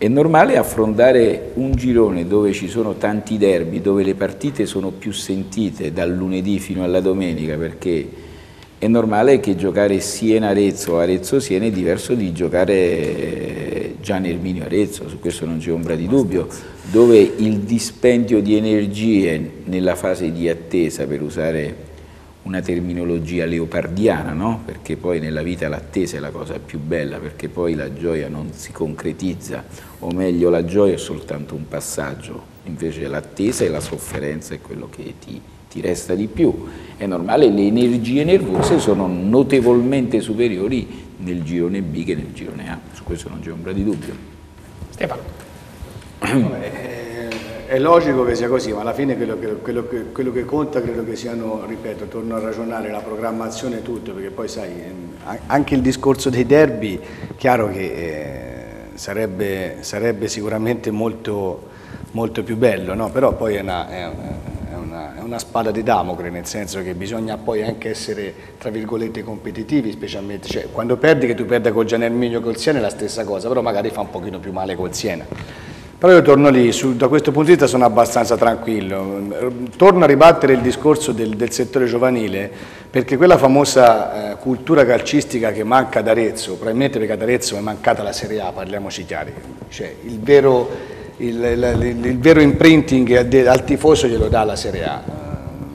È normale affrontare un girone dove ci sono tanti derby, dove le partite sono più sentite dal lunedì fino alla domenica, perché è normale che giocare Siena-Arezzo o Arezzo-Siena è diverso di giocare Giana Erminio-Arezzo, su questo non c'è ombra di dubbio, dove il dispendio di energie nella fase di attesa, per usare una terminologia leopardiana, no? Perché poi nella vita l'attesa è la cosa più bella, perché poi la gioia non si concretizza, o meglio la gioia è soltanto un passaggio, invece l'attesa e la sofferenza è quello che ti, ti resta di più. È normale, le energie nervose sono notevolmente superiori nel girone B che nel girone A, su questo non c'è ombra di dubbio. Stefano. È logico che sia così, ma alla fine quello che, quello che, quello che conta credo che siano, ripeto, torno a ragionare, la programmazione e tutto, perché poi sai, anche il discorso dei derby, chiaro che eh, sarebbe, sarebbe sicuramente molto, molto più bello, no? Però poi è una, è, è, una, è una spada di Damocle, nel senso che bisogna poi anche essere, tra virgolette, competitivi, specialmente, cioè quando perdi che tu perda col Giana Erminio e col Siena è la stessa cosa, però magari fa un pochino più male col Siena. Però io torno lì, su, da questo punto di vista sono abbastanza tranquillo. Torno a ribattere il discorso del, del settore giovanile, perché quella famosa eh, cultura calcistica che manca ad Arezzo, probabilmente perché ad Arezzo è mancata la Serie A, parliamoci chiari, cioè il vero, il, il, il, il vero imprinting al tifoso glielo dà la Serie A.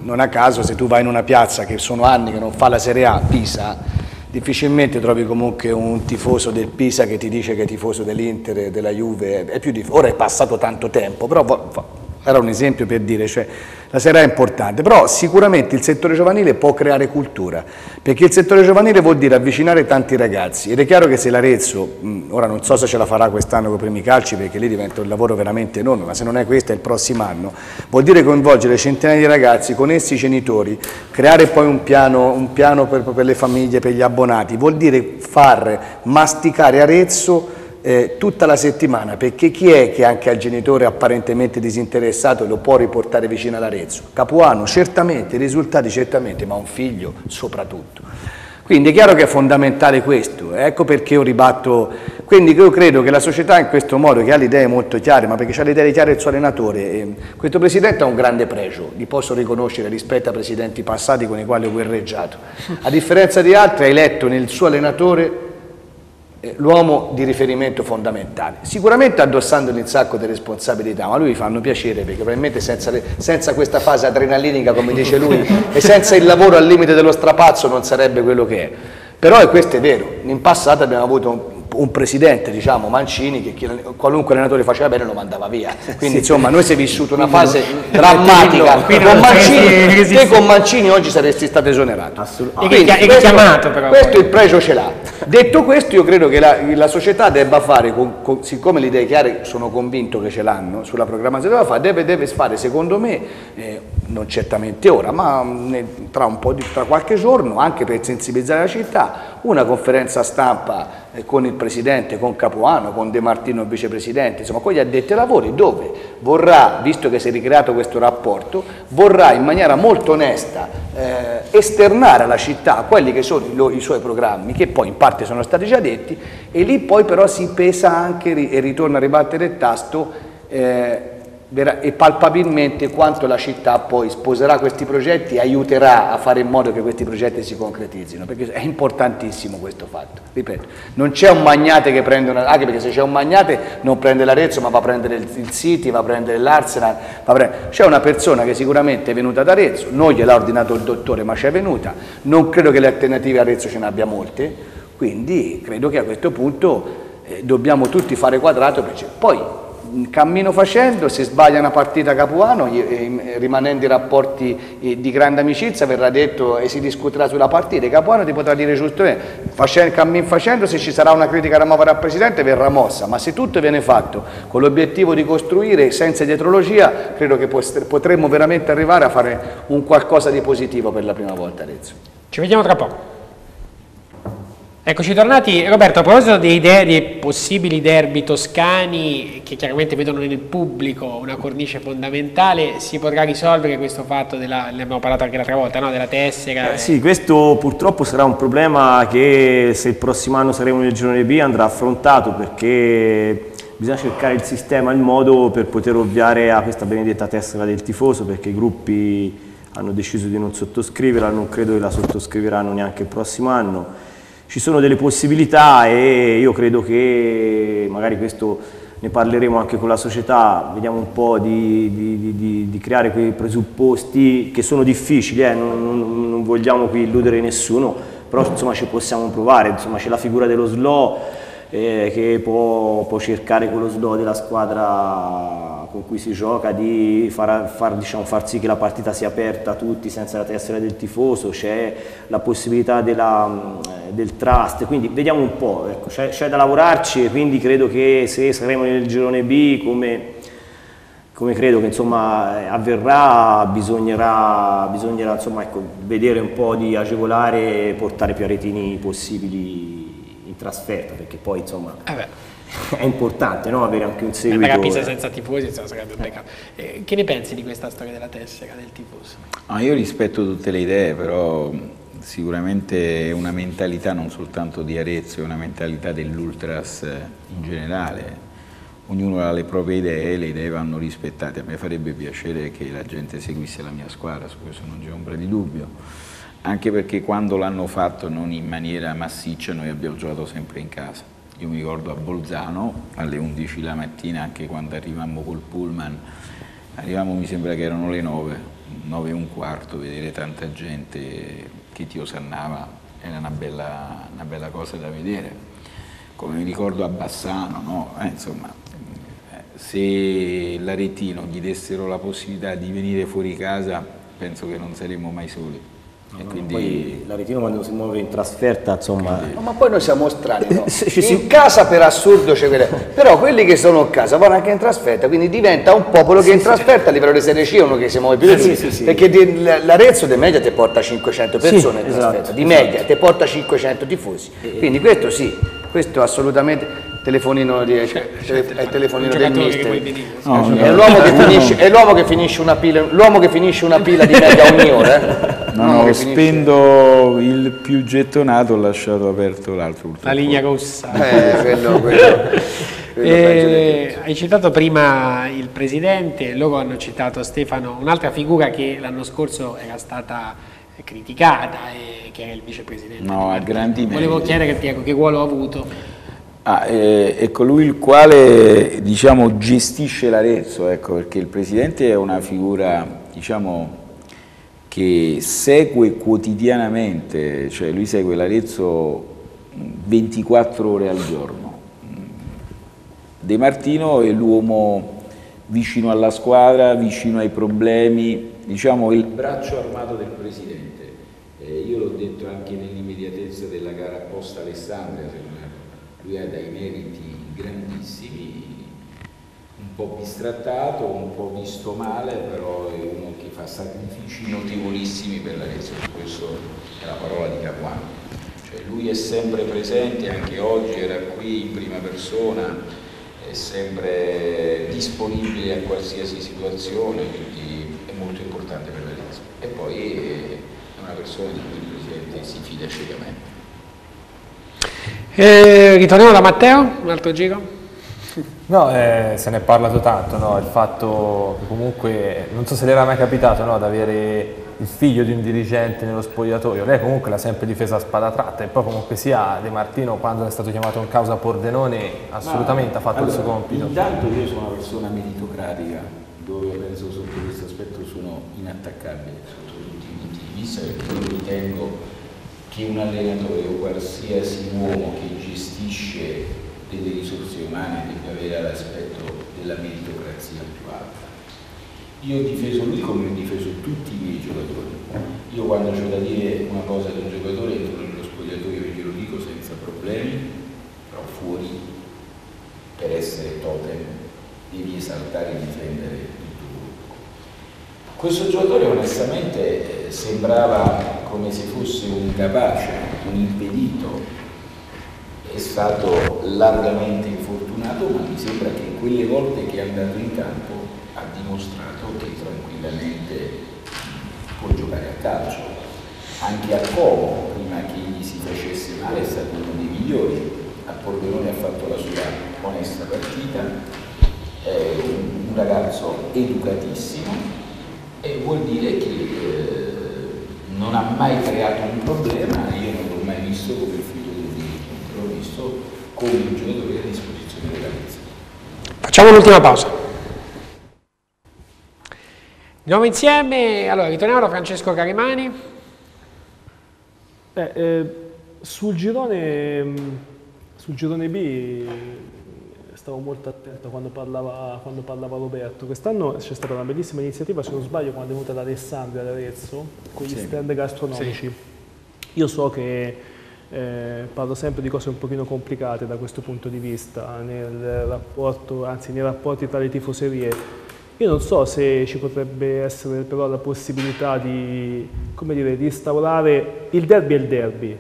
Non a caso se tu vai in una piazza che sono anni che non fa la Serie A, Pisa, difficilmente trovi comunque un tifoso del Pisa che ti dice che è tifoso dell'Inter, della Juve, è più difficile. Ora è passato tanto tempo, però era un esempio per dire, cioè, la Serie A è importante, però sicuramente il settore giovanile può creare cultura, perché il settore giovanile vuol dire avvicinare tanti ragazzi, ed è chiaro che se l'Arezzo, ora non so se ce la farà quest'anno con i primi calci, perché lì diventa un lavoro veramente enorme, ma se non è questo è il prossimo anno, vuol dire coinvolgere centinaia di ragazzi, con essi i genitori, creare poi un piano, un piano per, per le famiglie, per gli abbonati, vuol dire far masticare Arezzo Eh, tutta la settimana, perché chi è che anche al genitore apparentemente disinteressato lo può riportare vicino all'Arezzo? Capuano certamente, risultati certamente, ma un figlio soprattutto. Quindi è chiaro che è fondamentale questo, ecco perché io ribatto, quindi io credo che la società in questo modo, che ha le idee molto chiare, ma perché ha le idee chiare il suo allenatore, eh, questo presidente ha un grande pregio, li posso riconoscere rispetto a presidenti passati con i quali ho guerreggiato, a differenza di altri ha eletto nel suo allenatore l'uomo di riferimento fondamentale, sicuramente addossandogli un sacco di responsabilità, ma a lui gli fanno piacere, perché probabilmente senza, senza questa fase adrenalinica, come dice lui, e senza il lavoro al limite dello strapazzo non sarebbe quello che è. Però e questo è vero, in passato abbiamo avuto un, un presidente, diciamo Mancini, che chi, qualunque allenatore faceva bene lo mandava via, quindi sì, insomma noi si è vissuto una fase drammatica con Mancini, te con Mancini oggi saresti stato esonerato. Assolutamente. E quindi, e questo, chiamato, però, questo poi. Il pregio ce l'ha. Detto questo, io credo che la, la società debba fare, con, con, siccome le idee chiare sono convinto che ce l'hanno sulla programmazione, deve fare, deve, deve fare secondo me, eh, non certamente ora, ma ne, tra, un po di, tra qualche giorno, anche per sensibilizzare la città, una conferenza stampa con il presidente, con Capuano, con De Martino il vicepresidente, insomma con gli addetti ai lavori, dove vorrà, visto che si è ricreato questo rapporto, vorrà in maniera molto onesta eh, esternare alla città quelli che sono i, lo, i suoi programmi, che poi in parte sono stati già detti, e lì poi però si pesa anche ri, e ritorna a ribattere il tasto eh, e palpabilmente quanto la città poi sposerà questi progetti e aiuterà a fare in modo che questi progetti si concretizzino, perché è importantissimo questo fatto. Ripeto, non c'è un magnate che prende una, anche perché se c'è un magnate non prende l'Arezzo, ma va a prendere il, il City, va a prendere l'Arsenal, prendere... c'è una persona che sicuramente è venuta ad Arezzo, non gliel'ha ordinato il dottore ma c'è venuta, non credo che le alternative a Arezzo ce ne abbia molte, quindi credo che a questo punto eh, dobbiamo tutti fare quadrato perché poi cammino facendo, se sbaglia una partita Capuano, rimanendo i rapporti di grande amicizia, verrà detto e si discuterà sulla partita, Capuano ti potrà dire giusto bene, cammin facendo, se ci sarà una critica da muovere al Presidente verrà mossa, ma se tutto viene fatto con l'obiettivo di costruire senza dietrologia, credo che potremmo veramente arrivare a fare un qualcosa di positivo per la prima volta a Arezzo. Ci vediamo tra poco. Eccoci tornati. Roberto, a proposito dei, de dei possibili derby toscani che chiaramente vedono nel pubblico una cornice fondamentale, si potrà risolvere questo fatto, della, ne abbiamo parlato anche l'altra volta, no? Della tessera? Eh, sì, questo purtroppo sarà un problema che se il prossimo anno saremo nel girone B andrà affrontato, perché bisogna cercare il sistema, il modo per poter ovviare a questa benedetta tessera del tifoso, perché i gruppi hanno deciso di non sottoscriverla, non credo che la sottoscriveranno neanche il prossimo anno. Ci sono delle possibilità e io credo che magari questo ne parleremo anche con la società, vediamo un po' di, di, di, di creare quei presupposti che sono difficili, eh? non, non, non vogliamo qui illudere nessuno, però insomma ci possiamo provare, insomma c'è la figura dello S L O eh, che può, può cercare con lo S L O della squadra con cui si gioca di far, far, diciamo, far sì che la partita sia aperta a tutti senza la tessera del tifoso, c'è la possibilità della, del trust, quindi vediamo un po', ecco, c'è da lavorarci, quindi credo che se saremo nel girone B, come, come credo che insomma avverrà, bisognerà, bisognerà insomma, ecco, vedere un po' di agevolare e portare più aretini possibili in trasferta, perché poi insomma... Eh beh. È importante, no? Avere anche un seguito. Ma Pisa senza tifosi sarebbe un peccato. Eh, che ne pensi di questa storia della tessera del tifoso? Ah, io rispetto tutte le idee, però sicuramente è una mentalità non soltanto di Arezzo, è una mentalità dell'ultras in generale. ognuno ha le proprie idee e le idee vanno rispettate. A me farebbe piacere che la gente seguisse la mia squadra, su questo non c'è ombra di dubbio, anche perché quando l'hanno fatto non in maniera massiccia noi abbiamo giocato sempre in casa. Io mi ricordo a Bolzano alle undici la mattina, anche quando arrivammo col pullman, arrivammo mi sembra che erano le nove, nove e un quarto, vedere tanta gente che ti osannava era una bella, una bella cosa da vedere. Come mi ricordo a Bassano, no? eh, insomma, se l'Aretino gli dessero la possibilità di venire fuori casa, penso che non saremmo mai soli. No, e no, quindi l'Aretino quando si muove in trasferta, insomma. Quindi... No, ma poi noi siamo strani, no? In casa per assurdo c'è quella. Però quelli che sono a casa vanno anche in trasferta, quindi diventa un popolo che sì, in trasferta sì. A livello di Serie C è uno che si muove più di sì, sì, sì. Perché l'Arezzo di media ti porta cinquecento persone sì, in trasferta, esatto, di media esatto. Ti porta cinquecento tifosi. E... Quindi questo sì. Questo assolutamente telefonino di, cioè, certo, è telefonino del mister. No, no, è l'uomo che, no. che finisce una pila, l'uomo che finisce una pila di mega ogni ora. Eh? No, no, che spendo finisce. Il più gettonato ho lasciato aperto l'altro. La linea rossa. Eh, quello, quello, quello eh, hai citato prima il presidente, loro hanno citato Stefano, un'altra figura che l'anno scorso era stata criticata, e che era il vicepresidente. No, a grandi meriti. Volevo chiedere che, che ruolo ha avuto. Ah, eh, è colui il quale diciamo gestisce l'Arezzo, ecco, perché il presidente è una figura diciamo che segue quotidianamente, cioè lui segue l'Arezzo ventiquattro ore al giorno. De Martino è l'uomo vicino alla squadra, vicino ai problemi. Diciamo il braccio armato del presidente, eh, io l'ho detto anche nell'immediatezza della gara post Alessandria, secondo me lui ha dei meriti grandissimi, un po' bistrattato, un po' visto male, però è uno che fa sacrifici notevolissimi per l'Arezzo, questa è la parola di Capuano, cioè lui è sempre presente, anche oggi era qui in prima persona, è sempre disponibile a qualsiasi situazione, quindi molto importante per l'Arezzo. E poi è una persona di cui il presidente si fida ciecamente. Eh, ritorniamo da Matteo, un altro giro? No, eh, se ne è parlato tanto, no? Il fatto che comunque, non so se le era mai capitato, no? Ad avere il figlio di un dirigente nello spogliatoio, lei comunque l'ha sempre difesa a spada tratta e poi comunque sia De Martino quando è stato chiamato in causa Pordenone assolutamente. Ma, ha fatto allora, il suo compito. Intanto io sono una persona meritocratica, dove penso sotto questo aspetto sono inattaccabile sotto tutti i punti di vista, perché io ritengo che un allenatore o qualsiasi uomo che gestisce delle risorse umane debba avere l'aspetto della meritocrazia più alta. Io ho difeso lui come ho difeso tutti i miei giocatori. Io quando c'ho da dire una cosa ad un giocatore entro nello spogliatoio e glielo dico senza problemi, però fuori per essere totem devi esaltare e difendere il tuo gruppo. Questo giocatore onestamente sembrava come se fosse un capace, un impedito, è stato largamente infortunato, ma mi sembra che quelle volte che è andato in campo ha dimostrato che tranquillamente può giocare a calcio, anche a Como, prima che gli si facesse male è stato uno dei migliori, a Pordenone ha fatto la sua onesta partita. È un ragazzo educatissimo e vuol dire che eh, non ha mai creato un problema, io non l'ho mai visto come figlio del dirigente, l'ho visto come un giocatore a disposizione della mezza. Facciamo un'ultima pausa. Andiamo insieme, allora ritorniamo da Francesco Carimani. Beh, eh, sul girone sul girone B stavo molto attento quando parlava, quando parlava Roberto. Quest'anno c'è stata una bellissima iniziativa, se non sbaglio, quando è venuta da Alessandria ad Arezzo, con gli sì. stand gastronomici. Sì. Io so che eh, parlo sempre di cose un pochino complicate da questo punto di vista, nel rapporto, anzi nei rapporti tra le tifoserie. Io non so se ci potrebbe essere però la possibilità di, come dire, di instaurare il derby e il derby.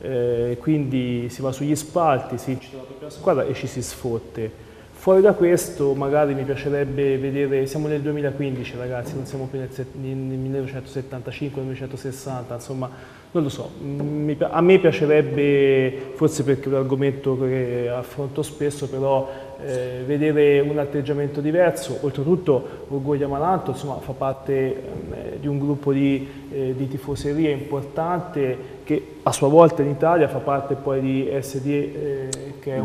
Eh, quindi si va sugli spalti, si incita la propria squadra e ci si sfotte. Fuori da questo magari mi piacerebbe vedere, siamo nel duemilaquindici ragazzi, non siamo più nel, nel millenovecentosettantacinque, millenovecentosessanta, insomma non lo so, mi, a me piacerebbe, forse perché è un argomento che affronto spesso, però eh, vedere un atteggiamento diverso. Oltretutto Orgoglio Amaranto insomma, fa parte eh, di un gruppo di, eh, di tifoserie importante che a sua volta in Italia fa parte poi di S D E, che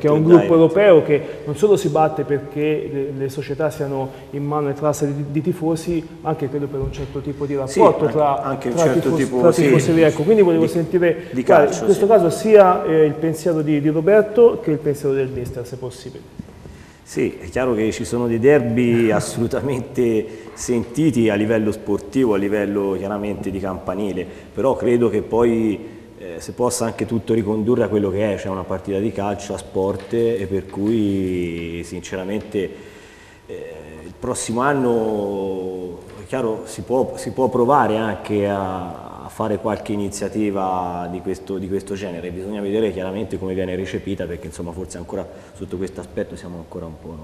è un gruppo europeo che non solo si batte perché le, le società siano in mano alle classi di, di tifosi, ma anche credo per un certo tipo di rapporto, sì, tra, anche tra, un certo tifos, tipo, tra sì, tifoserie. Ecco, quindi volevo di, sentire di calcio, guarda, in questo sì. caso sia eh, il pensiero di, di Roberto che il pensiero del mister, se possibile. Sì, è chiaro che ci sono dei derby assolutamente sentiti a livello sportivo, a livello chiaramente di campanile, però credo che poi eh, si possa anche tutto ricondurre a quello che è, cioè una partita di calcio a sport, e per cui sinceramente eh, il prossimo anno è chiaro si può, si può provare anche a, a fare qualche iniziativa di questo, di questo genere, bisogna vedere chiaramente come viene recepita, perché insomma forse ancora sotto questo aspetto siamo ancora un po'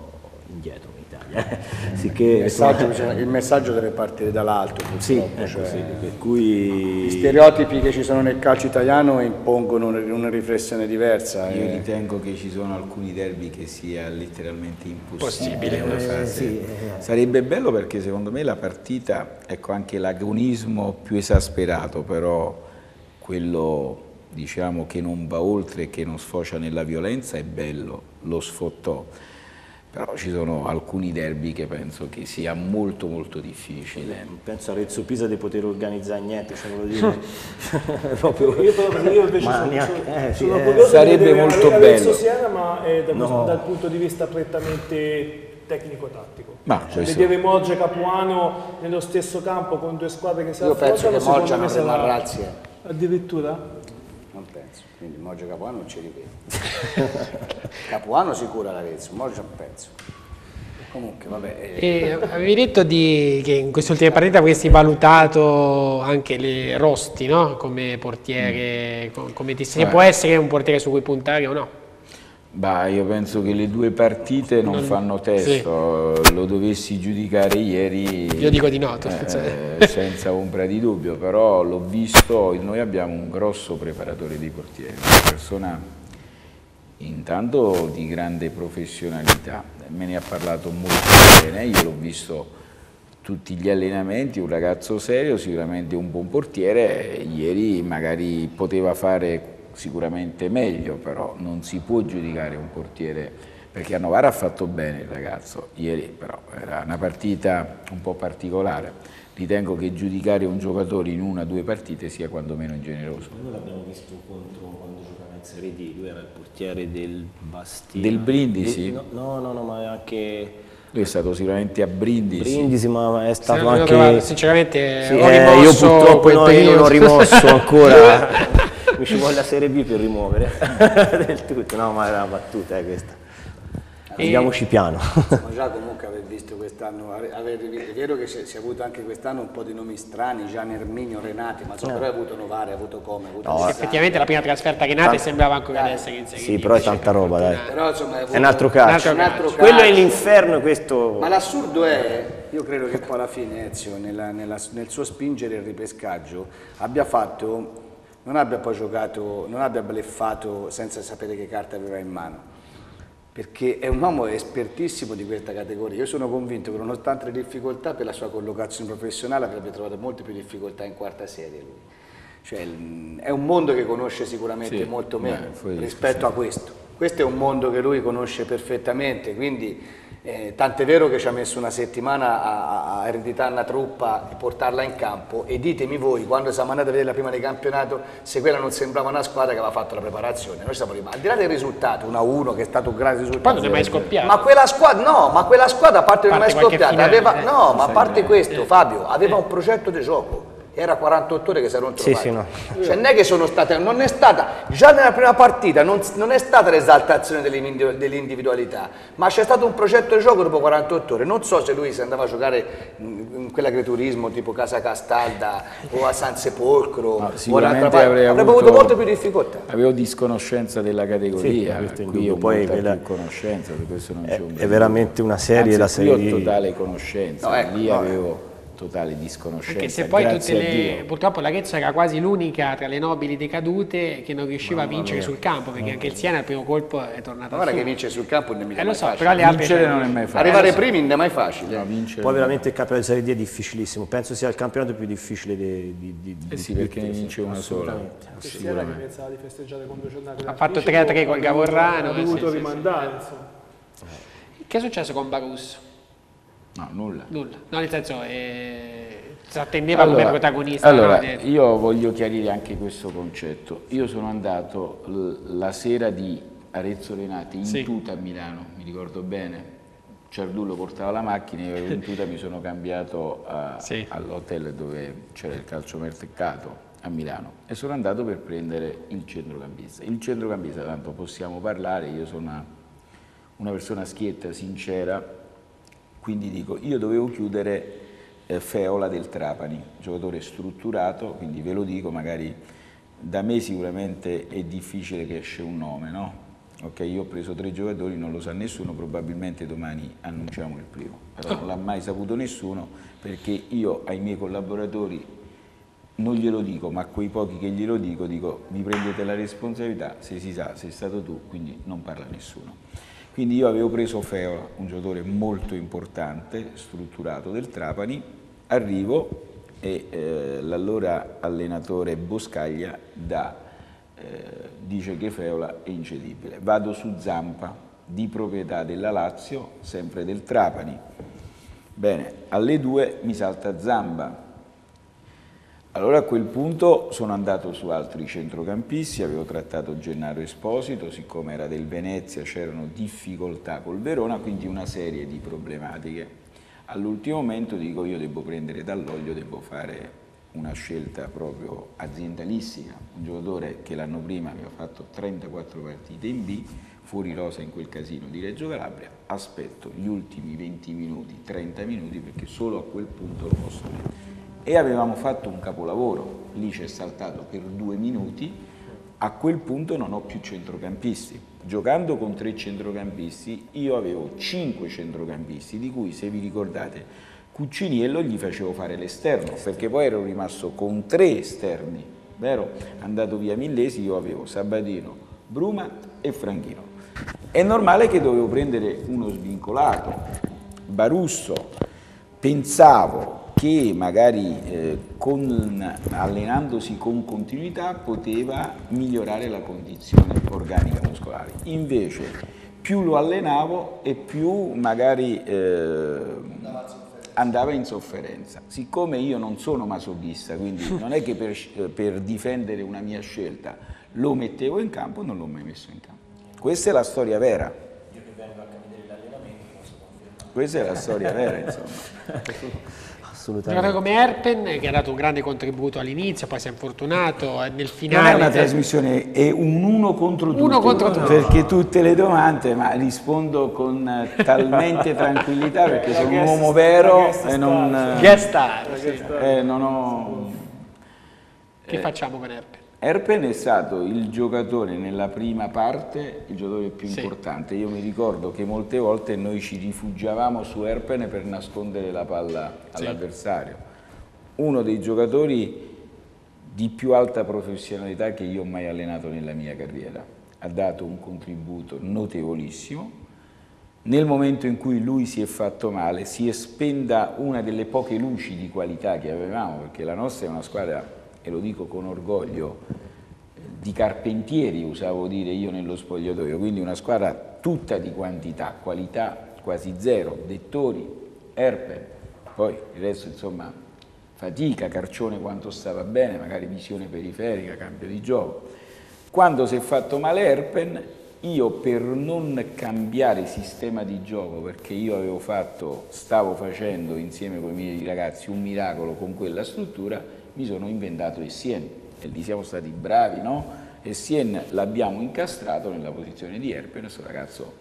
indietro in Italia. Sicché, il, messaggio, insomma, il messaggio deve partire dall'alto, sì, ecco, cioè, sì, per cui gli stereotipi che ci sono nel calcio italiano impongono una riflessione diversa. Io eh. ritengo che ci sono alcuni derby che sia letteralmente impossibile. Eh, una frase. Sì, eh. Sarebbe bello, perché secondo me la partita, ecco, anche l'agonismo più esasperato, però quello diciamo che non va oltre, che non sfocia nella violenza, è bello, lo sfottò. Però ci sono alcuni derby che penso che sia molto molto difficile. Non penso a Arezzo Pisa di poter organizzare niente, ce lo dire. Proprio. Io però io invece sono, neanche, sono, eh, sono eh, sarebbe molto bello. Arezzo Siena, ma eh, da questo, no. dal punto di vista prettamente tecnico-tattico. Cioè, vedere Moggia e Capuano nello stesso campo con due squadre che si affrontano. Io penso che Moggia non sarà la razzia. Addirittura? Non penso, quindi Moggia Capuano non ci ripeto. Capuano sicura l'Arezzo, Moggia non penso. Comunque vabbè. E avevi detto di, che in quest'ultima partita avresti valutato anche le Rosti, no? Come portiere, mm. come ti se può essere un portiere su cui puntare o no? Bah, io penso che le due partite non, non fanno testo, sì. Lo dovessi giudicare ieri, io dico di no, eh, senza ombra di dubbio, però l'ho visto, noi abbiamo un grosso preparatore di portieri, una persona intanto di grande professionalità, me ne ha parlato molto bene, io l'ho visto tutti gli allenamenti, un ragazzo serio, sicuramente un buon portiere, ieri magari poteva fare sicuramente meglio, però non si può giudicare un portiere, perché a Novara ha fatto bene il ragazzo ieri, però era una partita un po' particolare. Ritengo che giudicare un giocatore in una o due partite sia quantomeno ingeneroso. Noi l'abbiamo visto contro, quando giocava in Serie D, lui era il portiere del Bastia, del Brindisi? No, no, no, no, ma anche... Lui è stato sicuramente a Brindisi. Brindisi, ma è stato anche... Trovato, sinceramente sì, ho rimosso eh, io purtroppo no, io non ho rimosso ancora... Mi ci vuole la Serie B per rimuovere del tutto, no, ma era una battuta eh, questa. Andiamoci piano. Ma già comunque aver visto quest'anno, è vero che si è avuto anche quest'anno un po' di nomi strani, Giana Erminio, Renate, ma so, eh. però hai avuto Novara, hai avuto come? Hai avuto no, effettivamente la prima trasferta che Renate sembrava ancora ad essere in Serie Sì, però è tanta roba, dai. Però, insomma, è un altro calcio. Un altro calcio. Quello è l'inferno e questo... Ma l'assurdo è, io credo che poi alla fine Ezio, nella, nella, nel suo spingere il ripescaggio, abbia fatto... Non abbia poi giocato, non abbia bleffato senza sapere che carta aveva in mano, perché è un uomo espertissimo di questa categoria. Io sono convinto che nonostante le difficoltà per la sua collocazione professionale avrebbe trovato molte più difficoltà in quarta serie lui. Cioè, è un mondo che conosce sicuramente sì, molto meno beh, rispetto sì. a questo. Questo è un mondo che lui conosce perfettamente, quindi eh, tant'è vero che ci ha messo una settimana a, a ereditare una truppa e portarla in campo, e ditemi voi, quando siamo andati a vedere la prima di campionato, se quella non sembrava una squadra che aveva fatto la preparazione, noi siamo rimasti, al di là del risultato uno a uno che è stato un grande risultato, poi non è mai scoppiato. Ma quella squadra, no, ma quella squadra a parte non è mai scoppiata, aveva, eh, no, ma a parte questo eh, Fabio, aveva eh. un progetto di gioco. Era quarantotto ore che si erano trovati. Sì, sì, no. Cioè, non è che sono state, non è stata, già nella prima partita non, non è stata l'esaltazione dell'individualità, ma c'è stato un progetto di gioco dopo quarantotto ore. Non so se lui si andava a giocare in quell'agriturismo tipo Casa Castalda o a San Sepolcro, no, sicuramente o avrebbe avuto, avuto molte più difficoltà. Avevo disconoscenza della categoria, sì, qui io poi la... più conoscenza, per questo non c'è un... È veramente una serie, anzi, la serie... Io ho totale conoscenza, no, ecco, lì no, avevo... totale disconoscenza. Perché se poi tutte le... purtroppo l'Arezzo era quasi l'unica tra le nobili decadute che non riusciva Mamma a vincere mia. sul campo, perché anche il Siena al primo colpo è tornato a Ora che vince sul campo non è mica eh, mai so, facile. Però vincere non è mai facile. Arrivare eh, primi non è mai facile. No, poi veramente il campionato di Serie D è difficilissimo, penso sia il campionato più difficile di, di, di, eh sì, di perché ne vince una sola. Siena che pensava di festeggiare con due giornate. Ha fatto tre a tre col Gavorrano. Ha dovuto sì, rimandare. Sì, sì. Che è successo con Barusso? No, nulla. nulla. No, nel senso, eh, si attendeva allora, come protagonista. Allora, no? Io voglio chiarire anche questo concetto. Io sono andato la sera di Arezzo Renate in sì. tuta a Milano, mi ricordo bene. Ciardullo portava la macchina, io in tuta mi sono cambiato sì. all'hotel dove c'era il calciomercato a Milano e sono andato per prendere il centrocampista. Il centrocampista, tanto possiamo parlare, io sono una, una persona schietta, sincera. Quindi dico, io dovevo chiudere eh, Feola del Trapani, giocatore strutturato, quindi ve lo dico, magari da me sicuramente è difficile che esce un nome, no? Ok, io ho preso tre giocatori, non lo sa nessuno, probabilmente domani annunciamo il primo, però non l'ha mai saputo nessuno perché io ai miei collaboratori non glielo dico, ma a quei pochi che glielo dico, dico vi prendete la responsabilità, se si sa, sei stato tu, quindi non parla nessuno. Quindi io avevo preso Feola, un giocatore molto importante, strutturato del Trapani, arrivo e eh, l'allora allenatore Boscaglia dà, eh, dice che Feola è incedibile. Vado su Zampa, di proprietà della Lazio, sempre del Trapani. Bene, alle due mi salta Zampa. Allora a quel punto sono andato su altri centrocampisti, avevo trattato Gennaro Esposito, siccome era del Venezia c'erano difficoltà col Verona, quindi una serie di problematiche. All'ultimo momento dico io devo prendere Dall'Oglio, devo fare una scelta proprio aziendalistica, un giocatore che l'anno prima aveva fatto trentaquattro partite in B, fuori rosa in quel casino di Reggio Calabria, aspetto gli ultimi venti minuti, trenta minuti perché solo a quel punto lo posso mettere. E avevamo fatto un capolavoro, lì c'è saltato per due minuti, a quel punto non ho più centrocampisti. Giocando con tre centrocampisti, io avevo cinque centrocampisti, di cui se vi ricordate Cucciniello gli facevo fare l'esterno, perché poi ero rimasto con tre esterni, vero? Andato via Millesi io avevo Sabatino, Bruma e Franchino. È normale che dovevo prendere uno svincolato, Barusso, pensavo che magari eh, con, allenandosi con continuità poteva migliorare la condizione organica muscolare. Invece più lo allenavo e più magari eh, andava in sofferenza. Siccome io non sono masochista, quindi non è che per, per difendere una mia scelta lo mettevo in campo, non l'ho mai messo in campo. Questa è la storia vera. Io che vengo a vedere l'allenamento posso confermare. Questa è la storia vera, insomma. Assolutamente. Come Erpen che ha dato un grande contributo all'inizio, poi si è infortunato nel finale. Non è una trasmissione, è un uno contro tutti. Uno contro tutti. Perché tutte le domande, ma rispondo con talmente tranquillità perché sono un uomo vero e non. Guest star, sì. eh, non ho. Che facciamo con Erpen? Erpen è stato il giocatore nella prima parte, il giocatore più sì. importante. Io mi ricordo che molte volte noi ci rifugiavamo su Erpen per nascondere la palla sì. all'avversario. Uno dei giocatori di più alta professionalità che io ho mai allenato nella mia carriera. Ha dato un contributo notevolissimo. Nel momento in cui lui si è fatto male, si è spenta una delle poche luci di qualità che avevamo, perché la nostra è una squadra... e lo dico con orgoglio, di carpentieri usavo dire io nello spogliatoio, quindi una squadra tutta di quantità, qualità quasi zero, Dettori, Erpen, poi il resto insomma fatica, Carcione quanto stava bene, magari visione periferica, cambio di gioco. Quando si è fatto male Erpen, io per non cambiare sistema di gioco, perché io avevo fatto, stavo facendo insieme con i miei ragazzi un miracolo con quella struttura, mi sono inventato Essien e lì siamo stati bravi, no? Essien l'abbiamo incastrato nella posizione di Erpen, questo ragazzo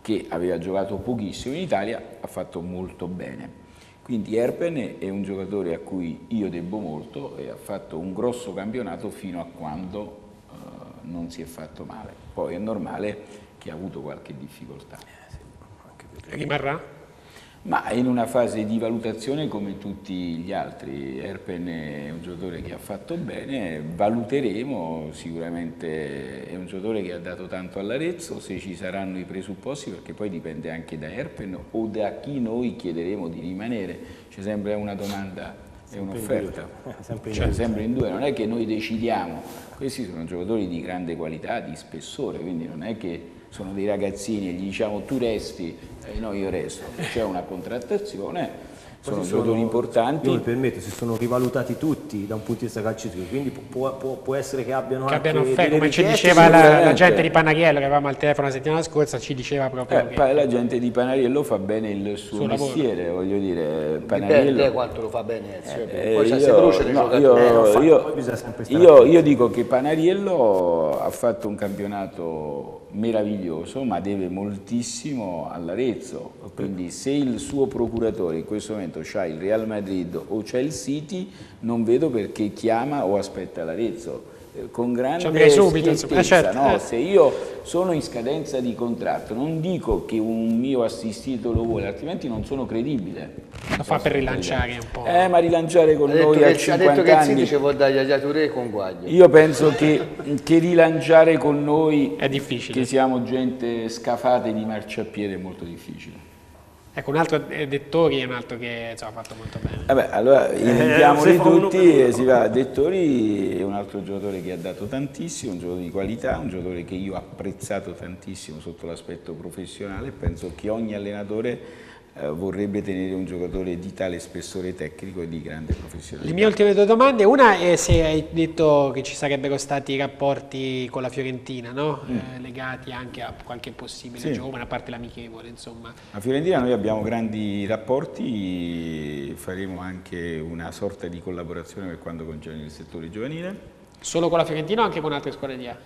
che aveva giocato pochissimo in Italia ha fatto molto bene. Quindi Erpen è un giocatore a cui io debbo molto e ha fatto un grosso campionato fino a quando uh, non si è fatto male. Poi è normale che ha avuto qualche difficoltà. Rimarrà? Ma in una fase di valutazione come tutti gli altri. Erpen è un giocatore che ha fatto bene, valuteremo, sicuramente è un giocatore che ha dato tanto all'Arezzo, se ci saranno i presupposti, perché poi dipende anche da Erpen o da chi noi chiederemo di rimanere. Ci sembra una domanda e un'offerta, sempre, cioè, sempre in due, non è che noi decidiamo, questi sono giocatori di grande qualità, di spessore, quindi non è che sono dei ragazzini e gli diciamo tu resti e eh, no io resto, c'è una contrattazione, sono giocatori importanti. Mi permetto, si sono rivalutati tutti da un punto di vista calcistico, quindi può, può, può essere che abbiano che anche abbiano delle come ci diceva la, la gente di Panariello che avevamo al telefono la settimana scorsa, ci diceva proprio eh, che... la gente di Panariello fa bene il suo, suo mestiere lavoro. Voglio dire, Panariello te quanto lo fa bene, cioè, eh, poi io, se brucia no, giocatori io, eh, fatto, io, poi bisogna sempre stare io, io dico che Panariello ha fatto un campionato meraviglioso, ma deve moltissimo all'Arezzo, okay. Quindi se il suo procuratore in questo momento c'ha il Real Madrid o c'è il City, non vedo perché chiama o aspetta l'Arezzo con grande subito, eh, certo. No? Se io sono in scadenza di contratto non dico che un mio assistito lo vuole, altrimenti non sono credibile. Lo fa per rilanciare un po'. Eh, ma rilanciare con ha noi a cinquanta anni. Ha detto che anni, il City vuol dare agli Ature e conguaglio. Io penso che, che rilanciare con noi, è difficile. Che siamo gente scafate di marciapiede, è molto difficile. Ecco, un altro Dettori è un altro che insomma, ha fatto molto bene. Vabbè, allora elenchiamoli eh, tutti e si va. Dettori è un altro giocatore che ha dato tantissimo, un giocatore di qualità, un giocatore che io ho apprezzato tantissimo sotto l'aspetto professionale. Penso che ogni allenatore eh, vorrebbe tenere un giocatore di tale spessore tecnico e di grande professionalità. Le mie ultime due domande, una è se hai detto che ci sarebbero stati rapporti con la Fiorentina, no? Mm. Eh, legati anche a qualche possibile sì. Gioco, una parte l'amichevole, insomma. La Fiorentina noi abbiamo grandi rapporti, faremo anche una sorta di collaborazione per quanto concerne il settore giovanile. Solo con la Fiorentina o anche con altre squadre di A?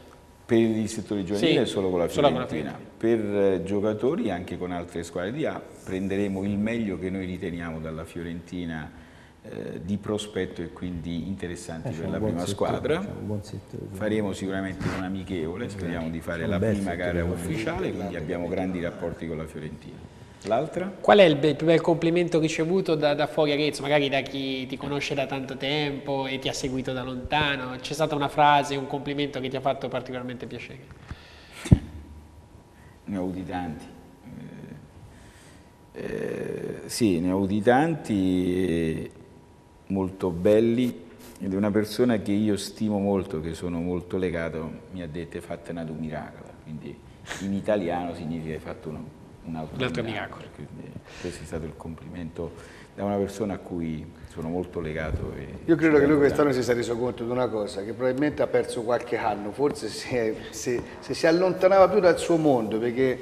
Per il settore giovanile sì, solo con la Fiorentina, per eh, giocatori anche con altre squadre di A, prenderemo il meglio che noi riteniamo dalla Fiorentina eh, di prospetto e quindi interessanti eh, per la prima settore, squadra, faremo sicuramente un amichevole, speriamo di fare la prima gara ufficiale, quindi abbiamo grandi rapporti con la Fiorentina. L'altra? Qual è il più bel complimento ricevuto da, da fuori Arezzo, magari da chi ti conosce da tanto tempo e ti ha seguito da lontano? C'è stata una frase, un complimento che ti ha fatto particolarmente piacere? Ne ho avuti tanti. Eh, eh, sì, ne ho avuti tanti, molto belli, ed una persona che io stimo molto, che sono molto legato, mi ha detto fatta una du miracolo, quindi in italiano significa hai fatto una un altro, un altro miracolo, miracolo. Questo è stato il complimento da una persona a cui sono molto legato. E io credo che lui quest'anno si sia reso conto di una cosa, che probabilmente ha perso qualche anno, forse se, se, se si allontanava più dal suo mondo, perché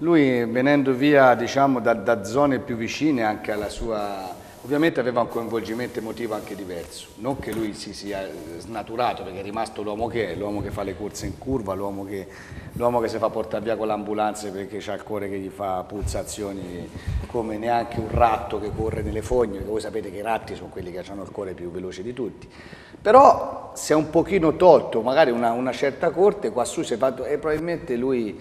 lui venendo via diciamo, da, da zone più vicine anche alla sua... Ovviamente aveva un coinvolgimento emotivo anche diverso, non che lui si sia snaturato perché è rimasto l'uomo che è, l'uomo che fa le corse in curva, l'uomo che, l'uomo che si fa portare via con l'ambulanza perché ha il cuore che gli fa pulsazioni come neanche un ratto che corre nelle fogne, perché voi sapete che i ratti sono quelli che hanno il cuore più veloce di tutti. Però si è un pochino tolto magari una, una certa corte, qua su si è fatto e probabilmente lui...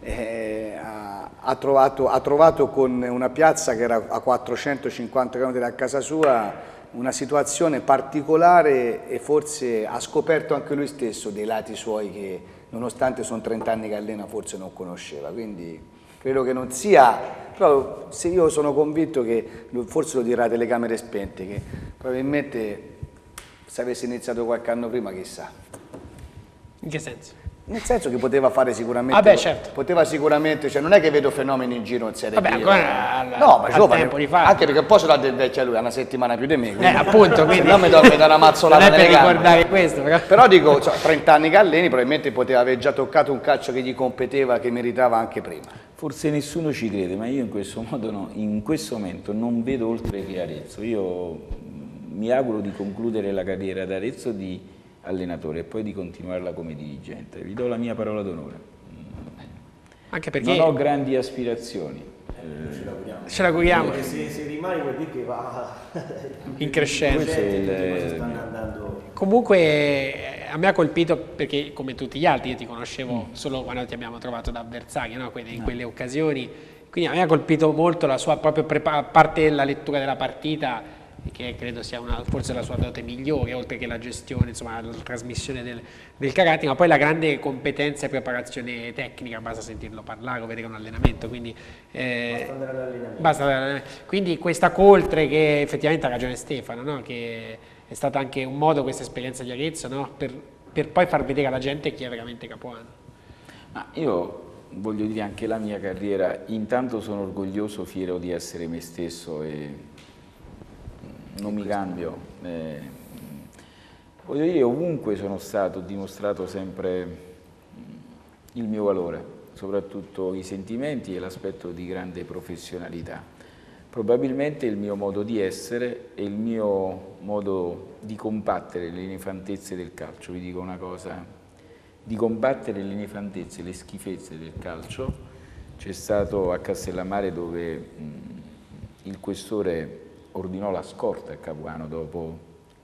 Eh, ha, ha, trovato, ha trovato con una piazza che era a quattrocentocinquanta chilometri da casa sua una situazione particolare e forse ha scoperto anche lui stesso dei lati suoi che nonostante sono trent'anni che allena forse non conosceva, quindi credo che non sia, però se io sono convinto che forse lo dirà delle camere spente, che probabilmente se avesse iniziato qualche anno prima chissà. In che senso? Nel senso che poteva fare sicuramente, ah beh, certo. Poteva sicuramente, cioè non è che vedo fenomeni in giro in Serie B. Vabbè, alla, no, ma giovane, anche perché poi se l'ha del vecchio lui, ha una settimana più di me. Quindi, eh, appunto, quindi non mi do da una mazzolata nelle gambe. Ricordare questo, però. Però dico, cioè, trent'anni Galleni probabilmente poteva aver già toccato un calcio che gli competeva, che meritava anche prima. Forse nessuno ci crede, ma io in questo modo no, in questo momento non vedo oltre che Arezzo. Io mi auguro di concludere la carriera ad Arezzo di allenatore e poi di continuarla come dirigente, vi do la mia parola d'onore. Anche perché non ho grandi aspirazioni. Eh, ce l'auguriamo. Eh, se, se rimane vuol dire che va in crescendo. Il... Comunque a me ha colpito perché come tutti gli altri io ti conoscevo mm. solo quando ti abbiamo trovato da avversario, no? Quindi in no. quelle occasioni. Quindi a me ha colpito molto la sua proprio prepa- parte della lettura della partita, che credo sia una, forse la sua dote migliore, oltre che la gestione, insomma, la trasmissione del, del carattere, ma poi la grande competenza e preparazione tecnica, basta sentirlo parlare o vedere un allenamento, quindi eh, basta andare all'allenamento. Quindi questa coltre che effettivamente ha ragione Stefano, no? Che è stata anche un modo, questa esperienza di Arezzo, no? per, per poi far vedere alla gente chi è veramente Capuano. Ma io voglio dire anche la mia carriera, intanto sono orgoglioso, fiero di essere me stesso e non mi cambio, eh, voglio dire, ovunque sono stato ho dimostrato sempre il mio valore, soprattutto i sentimenti e l'aspetto di grande professionalità. Probabilmente il mio modo di essere e il mio modo di combattere le nefandezze del calcio, vi dico una cosa, di combattere le nefandezze, le schifezze del calcio, c'è stato a Castellammare dove mh, il questore ordinò la scorta a Capuano dopo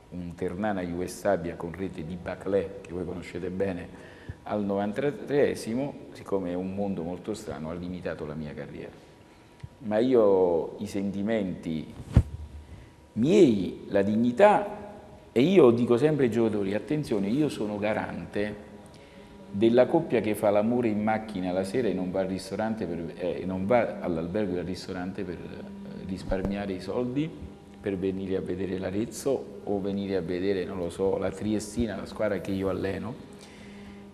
un Ternana Juve Stabia con rete di Baclè, che voi conoscete bene, al novantatreesimo, siccome è un mondo molto strano, ha limitato la mia carriera. Ma io i sentimenti miei, la dignità, e io dico sempre ai giocatori, attenzione, io sono garante della coppia che fa l'amore in macchina la sera e non va al ristorante per, eh, non va all'albergo e al ristorante per risparmiare i soldi per venire a vedere l'Arezzo o venire a vedere, non lo so, la Triestina, la squadra che io alleno,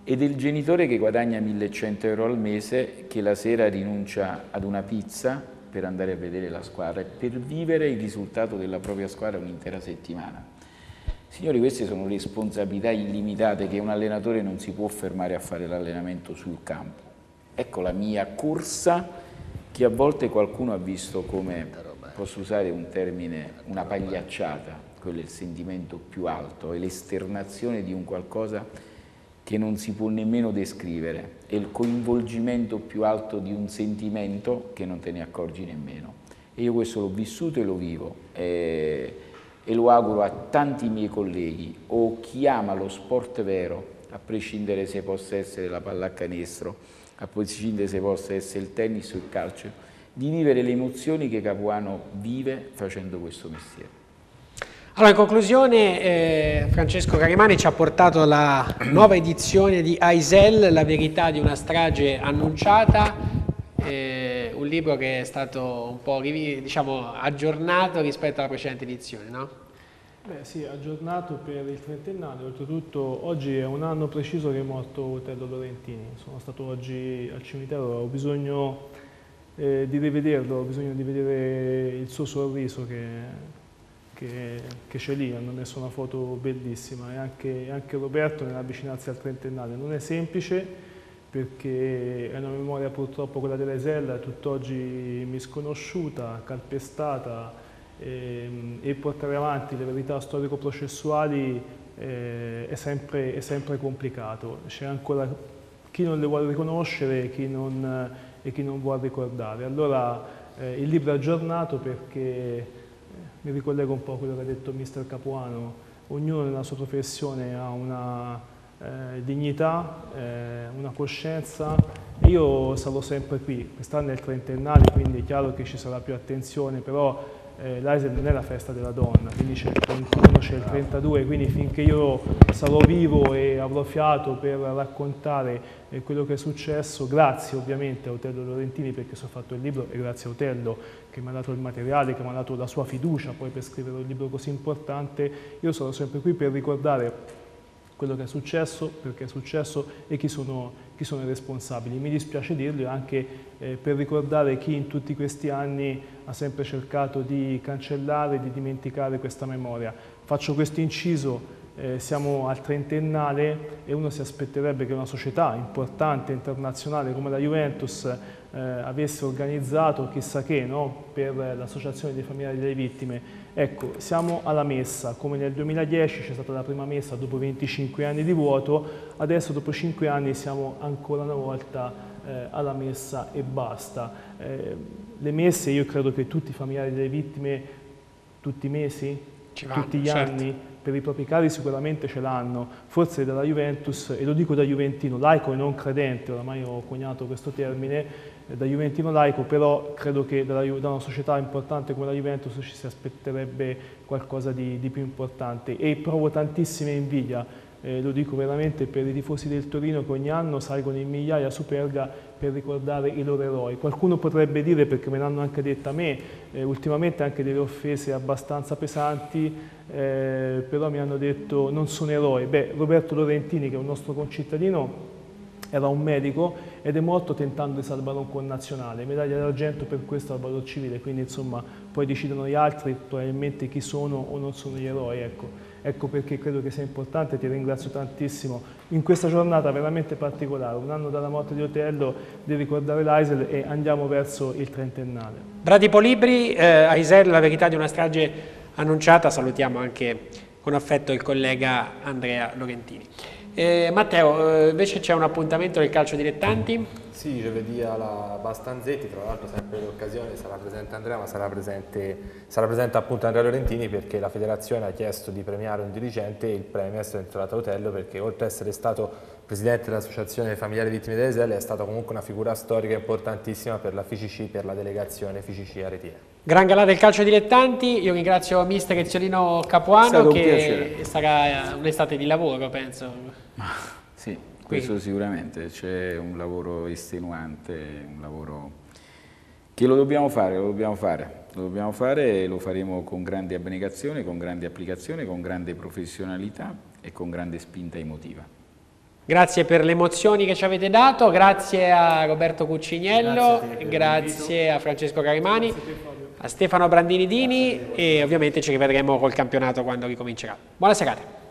e del genitore che guadagna millecento euro al mese, che la sera rinuncia ad una pizza per andare a vedere la squadra e per vivere il risultato della propria squadra un'intera settimana. Signori, queste sono responsabilità illimitate che un allenatore non si può fermare a fare l'allenamento sul campo. Ecco la mia corsa, che a volte qualcuno ha visto come, posso usare un termine, una pagliacciata, quello è il sentimento più alto, è l'esternazione di un qualcosa che non si può nemmeno descrivere, è il coinvolgimento più alto di un sentimento che non te ne accorgi nemmeno. E io questo l'ho vissuto e lo vivo e, e lo auguro a tanti miei colleghi o chi ama lo sport vero, a prescindere se possa essere la pallacanestro, a prescindere se possa essere il tennis o il calcio, di vivere le emozioni che Capuano vive facendo questo mestiere. Allora, in conclusione, eh, Francesco Carimani ci ha portato la nuova edizione di Heysel, La verità di una strage annunciata, eh, un libro che è stato un po' diciamo, aggiornato rispetto alla precedente edizione, no? Beh, sì, aggiornato per il trentennale, oltretutto oggi è un anno preciso che è morto Tello Lorentini, sono stato oggi al cimitero, ho bisogno eh, di rivederlo, ho bisogno di vedere il suo sorriso che c'è lì, hanno messo una foto bellissima e anche, anche Roberto nell'avvicinarsi al trentennale. Non è semplice perché è una memoria purtroppo quella della Heysel, tutt'oggi misconosciuta, calpestata, e portare avanti le verità storico-processuali eh, è, sempre, è sempre complicato. C'è ancora chi non le vuole riconoscere chi non, e chi non vuole ricordare. Allora eh, il libro è aggiornato perché, mi ricollego un po' a quello che ha detto mister Capuano, ognuno nella sua professione ha una eh, dignità, eh, una coscienza. Io sarò sempre qui, quest'anno è il trentennale, quindi è chiaro che ci sarà più attenzione, però Eh, l'Heysel non è la festa della donna, quindi c'è il trentuno, c'è il trentadue, quindi finché io sarò vivo e avrò fiato per raccontare eh, quello che è successo, grazie ovviamente a Otello Lorentini perché so fatto il libro e grazie a Otello che mi ha dato il materiale, che mi ha dato la sua fiducia poi per scrivere un libro così importante, io sarò sempre qui per ricordare quello che è successo, perché è successo e chi sono, chi sono i responsabili. Mi dispiace dirlo anche eh, per ricordare chi in tutti questi anni ha sempre cercato di cancellare, di dimenticare questa memoria. Faccio questo inciso, eh, siamo al trentennale e uno si aspetterebbe che una società importante, internazionale come la Juventus eh, avesse organizzato chissà che, no? Per l'associazione dei familiari delle vittime. Ecco, siamo alla messa, come nel duemiladieci c'è stata la prima messa dopo venticinque anni di vuoto, adesso dopo cinque anni siamo ancora una volta eh, alla messa e basta. Eh, le messe, io credo che tutti i familiari delle vittime, tutti i mesi, ci vanno, tutti gli certo. anni, per i propri cari sicuramente ce l'hanno, forse dalla Juventus, e lo dico da juventino, laico e non credente, oramai ho coniato questo termine, da juventino laico, però credo che da una società importante come la Juventus ci si aspetterebbe qualcosa di, di più importante, e provo tantissima invidia, eh, lo dico veramente, per i tifosi del Torino che ogni anno salgono in migliaia a Superga per ricordare i loro eroi. Qualcuno potrebbe dire, perché me l'hanno anche detta a me, eh, ultimamente anche delle offese abbastanza pesanti, eh, però mi hanno detto non sono eroi. Beh, Roberto Lorentini, che è un nostro concittadino, era un medico ed è morto tentando di salvare un connazionale, medaglia d'argento per questo al valor civile, quindi insomma poi decidono gli altri probabilmente chi sono o non sono gli eroi, ecco. Ecco perché credo che sia importante, ti ringrazio tantissimo in questa giornata veramente particolare, un anno dalla morte di Otello, di ricordare l'Heysel, e andiamo verso il trentennale. Bradipo Libri, eh, Heysel, la verità di una strage annunciata, salutiamo anche con affetto il collega Andrea Lorentini. Eh, Matteo, invece c'è un appuntamento del calcio dilettanti? Sì, giovedì alla Bastanzetti, tra l'altro sempre l'occasione, sarà presente Andrea, ma sarà presente, sarà presente appunto Andrea Lorentini, perché la federazione ha chiesto di premiare un dirigente e il premio è stato intitolato a Otello, perché oltre ad essere stato presidente dell'Associazione Familiare Vittime dell'Heysel è stata comunque una figura storica importantissima per la F I C C, per la delegazione F I C C Aretina. Gran galà del calcio dilettanti, io ringrazio mister Eziolino Capuano, che piacere. Sarà un'estate di lavoro, penso. Sì, questo Quindi. Sicuramente, c'è un lavoro estenuante, un lavoro che lo dobbiamo fare, lo dobbiamo fare, lo dobbiamo fare e lo faremo con grande abnegazione, con grande applicazione, con grande professionalità e con grande spinta emotiva. Grazie per le emozioni che ci avete dato, grazie a Roberto Cucciniello, grazie a, te, grazie a Francesco Carimani, a Stefano Brandini Dini, e ovviamente ci rivedremo col campionato quando ricomincerà. Buona serata.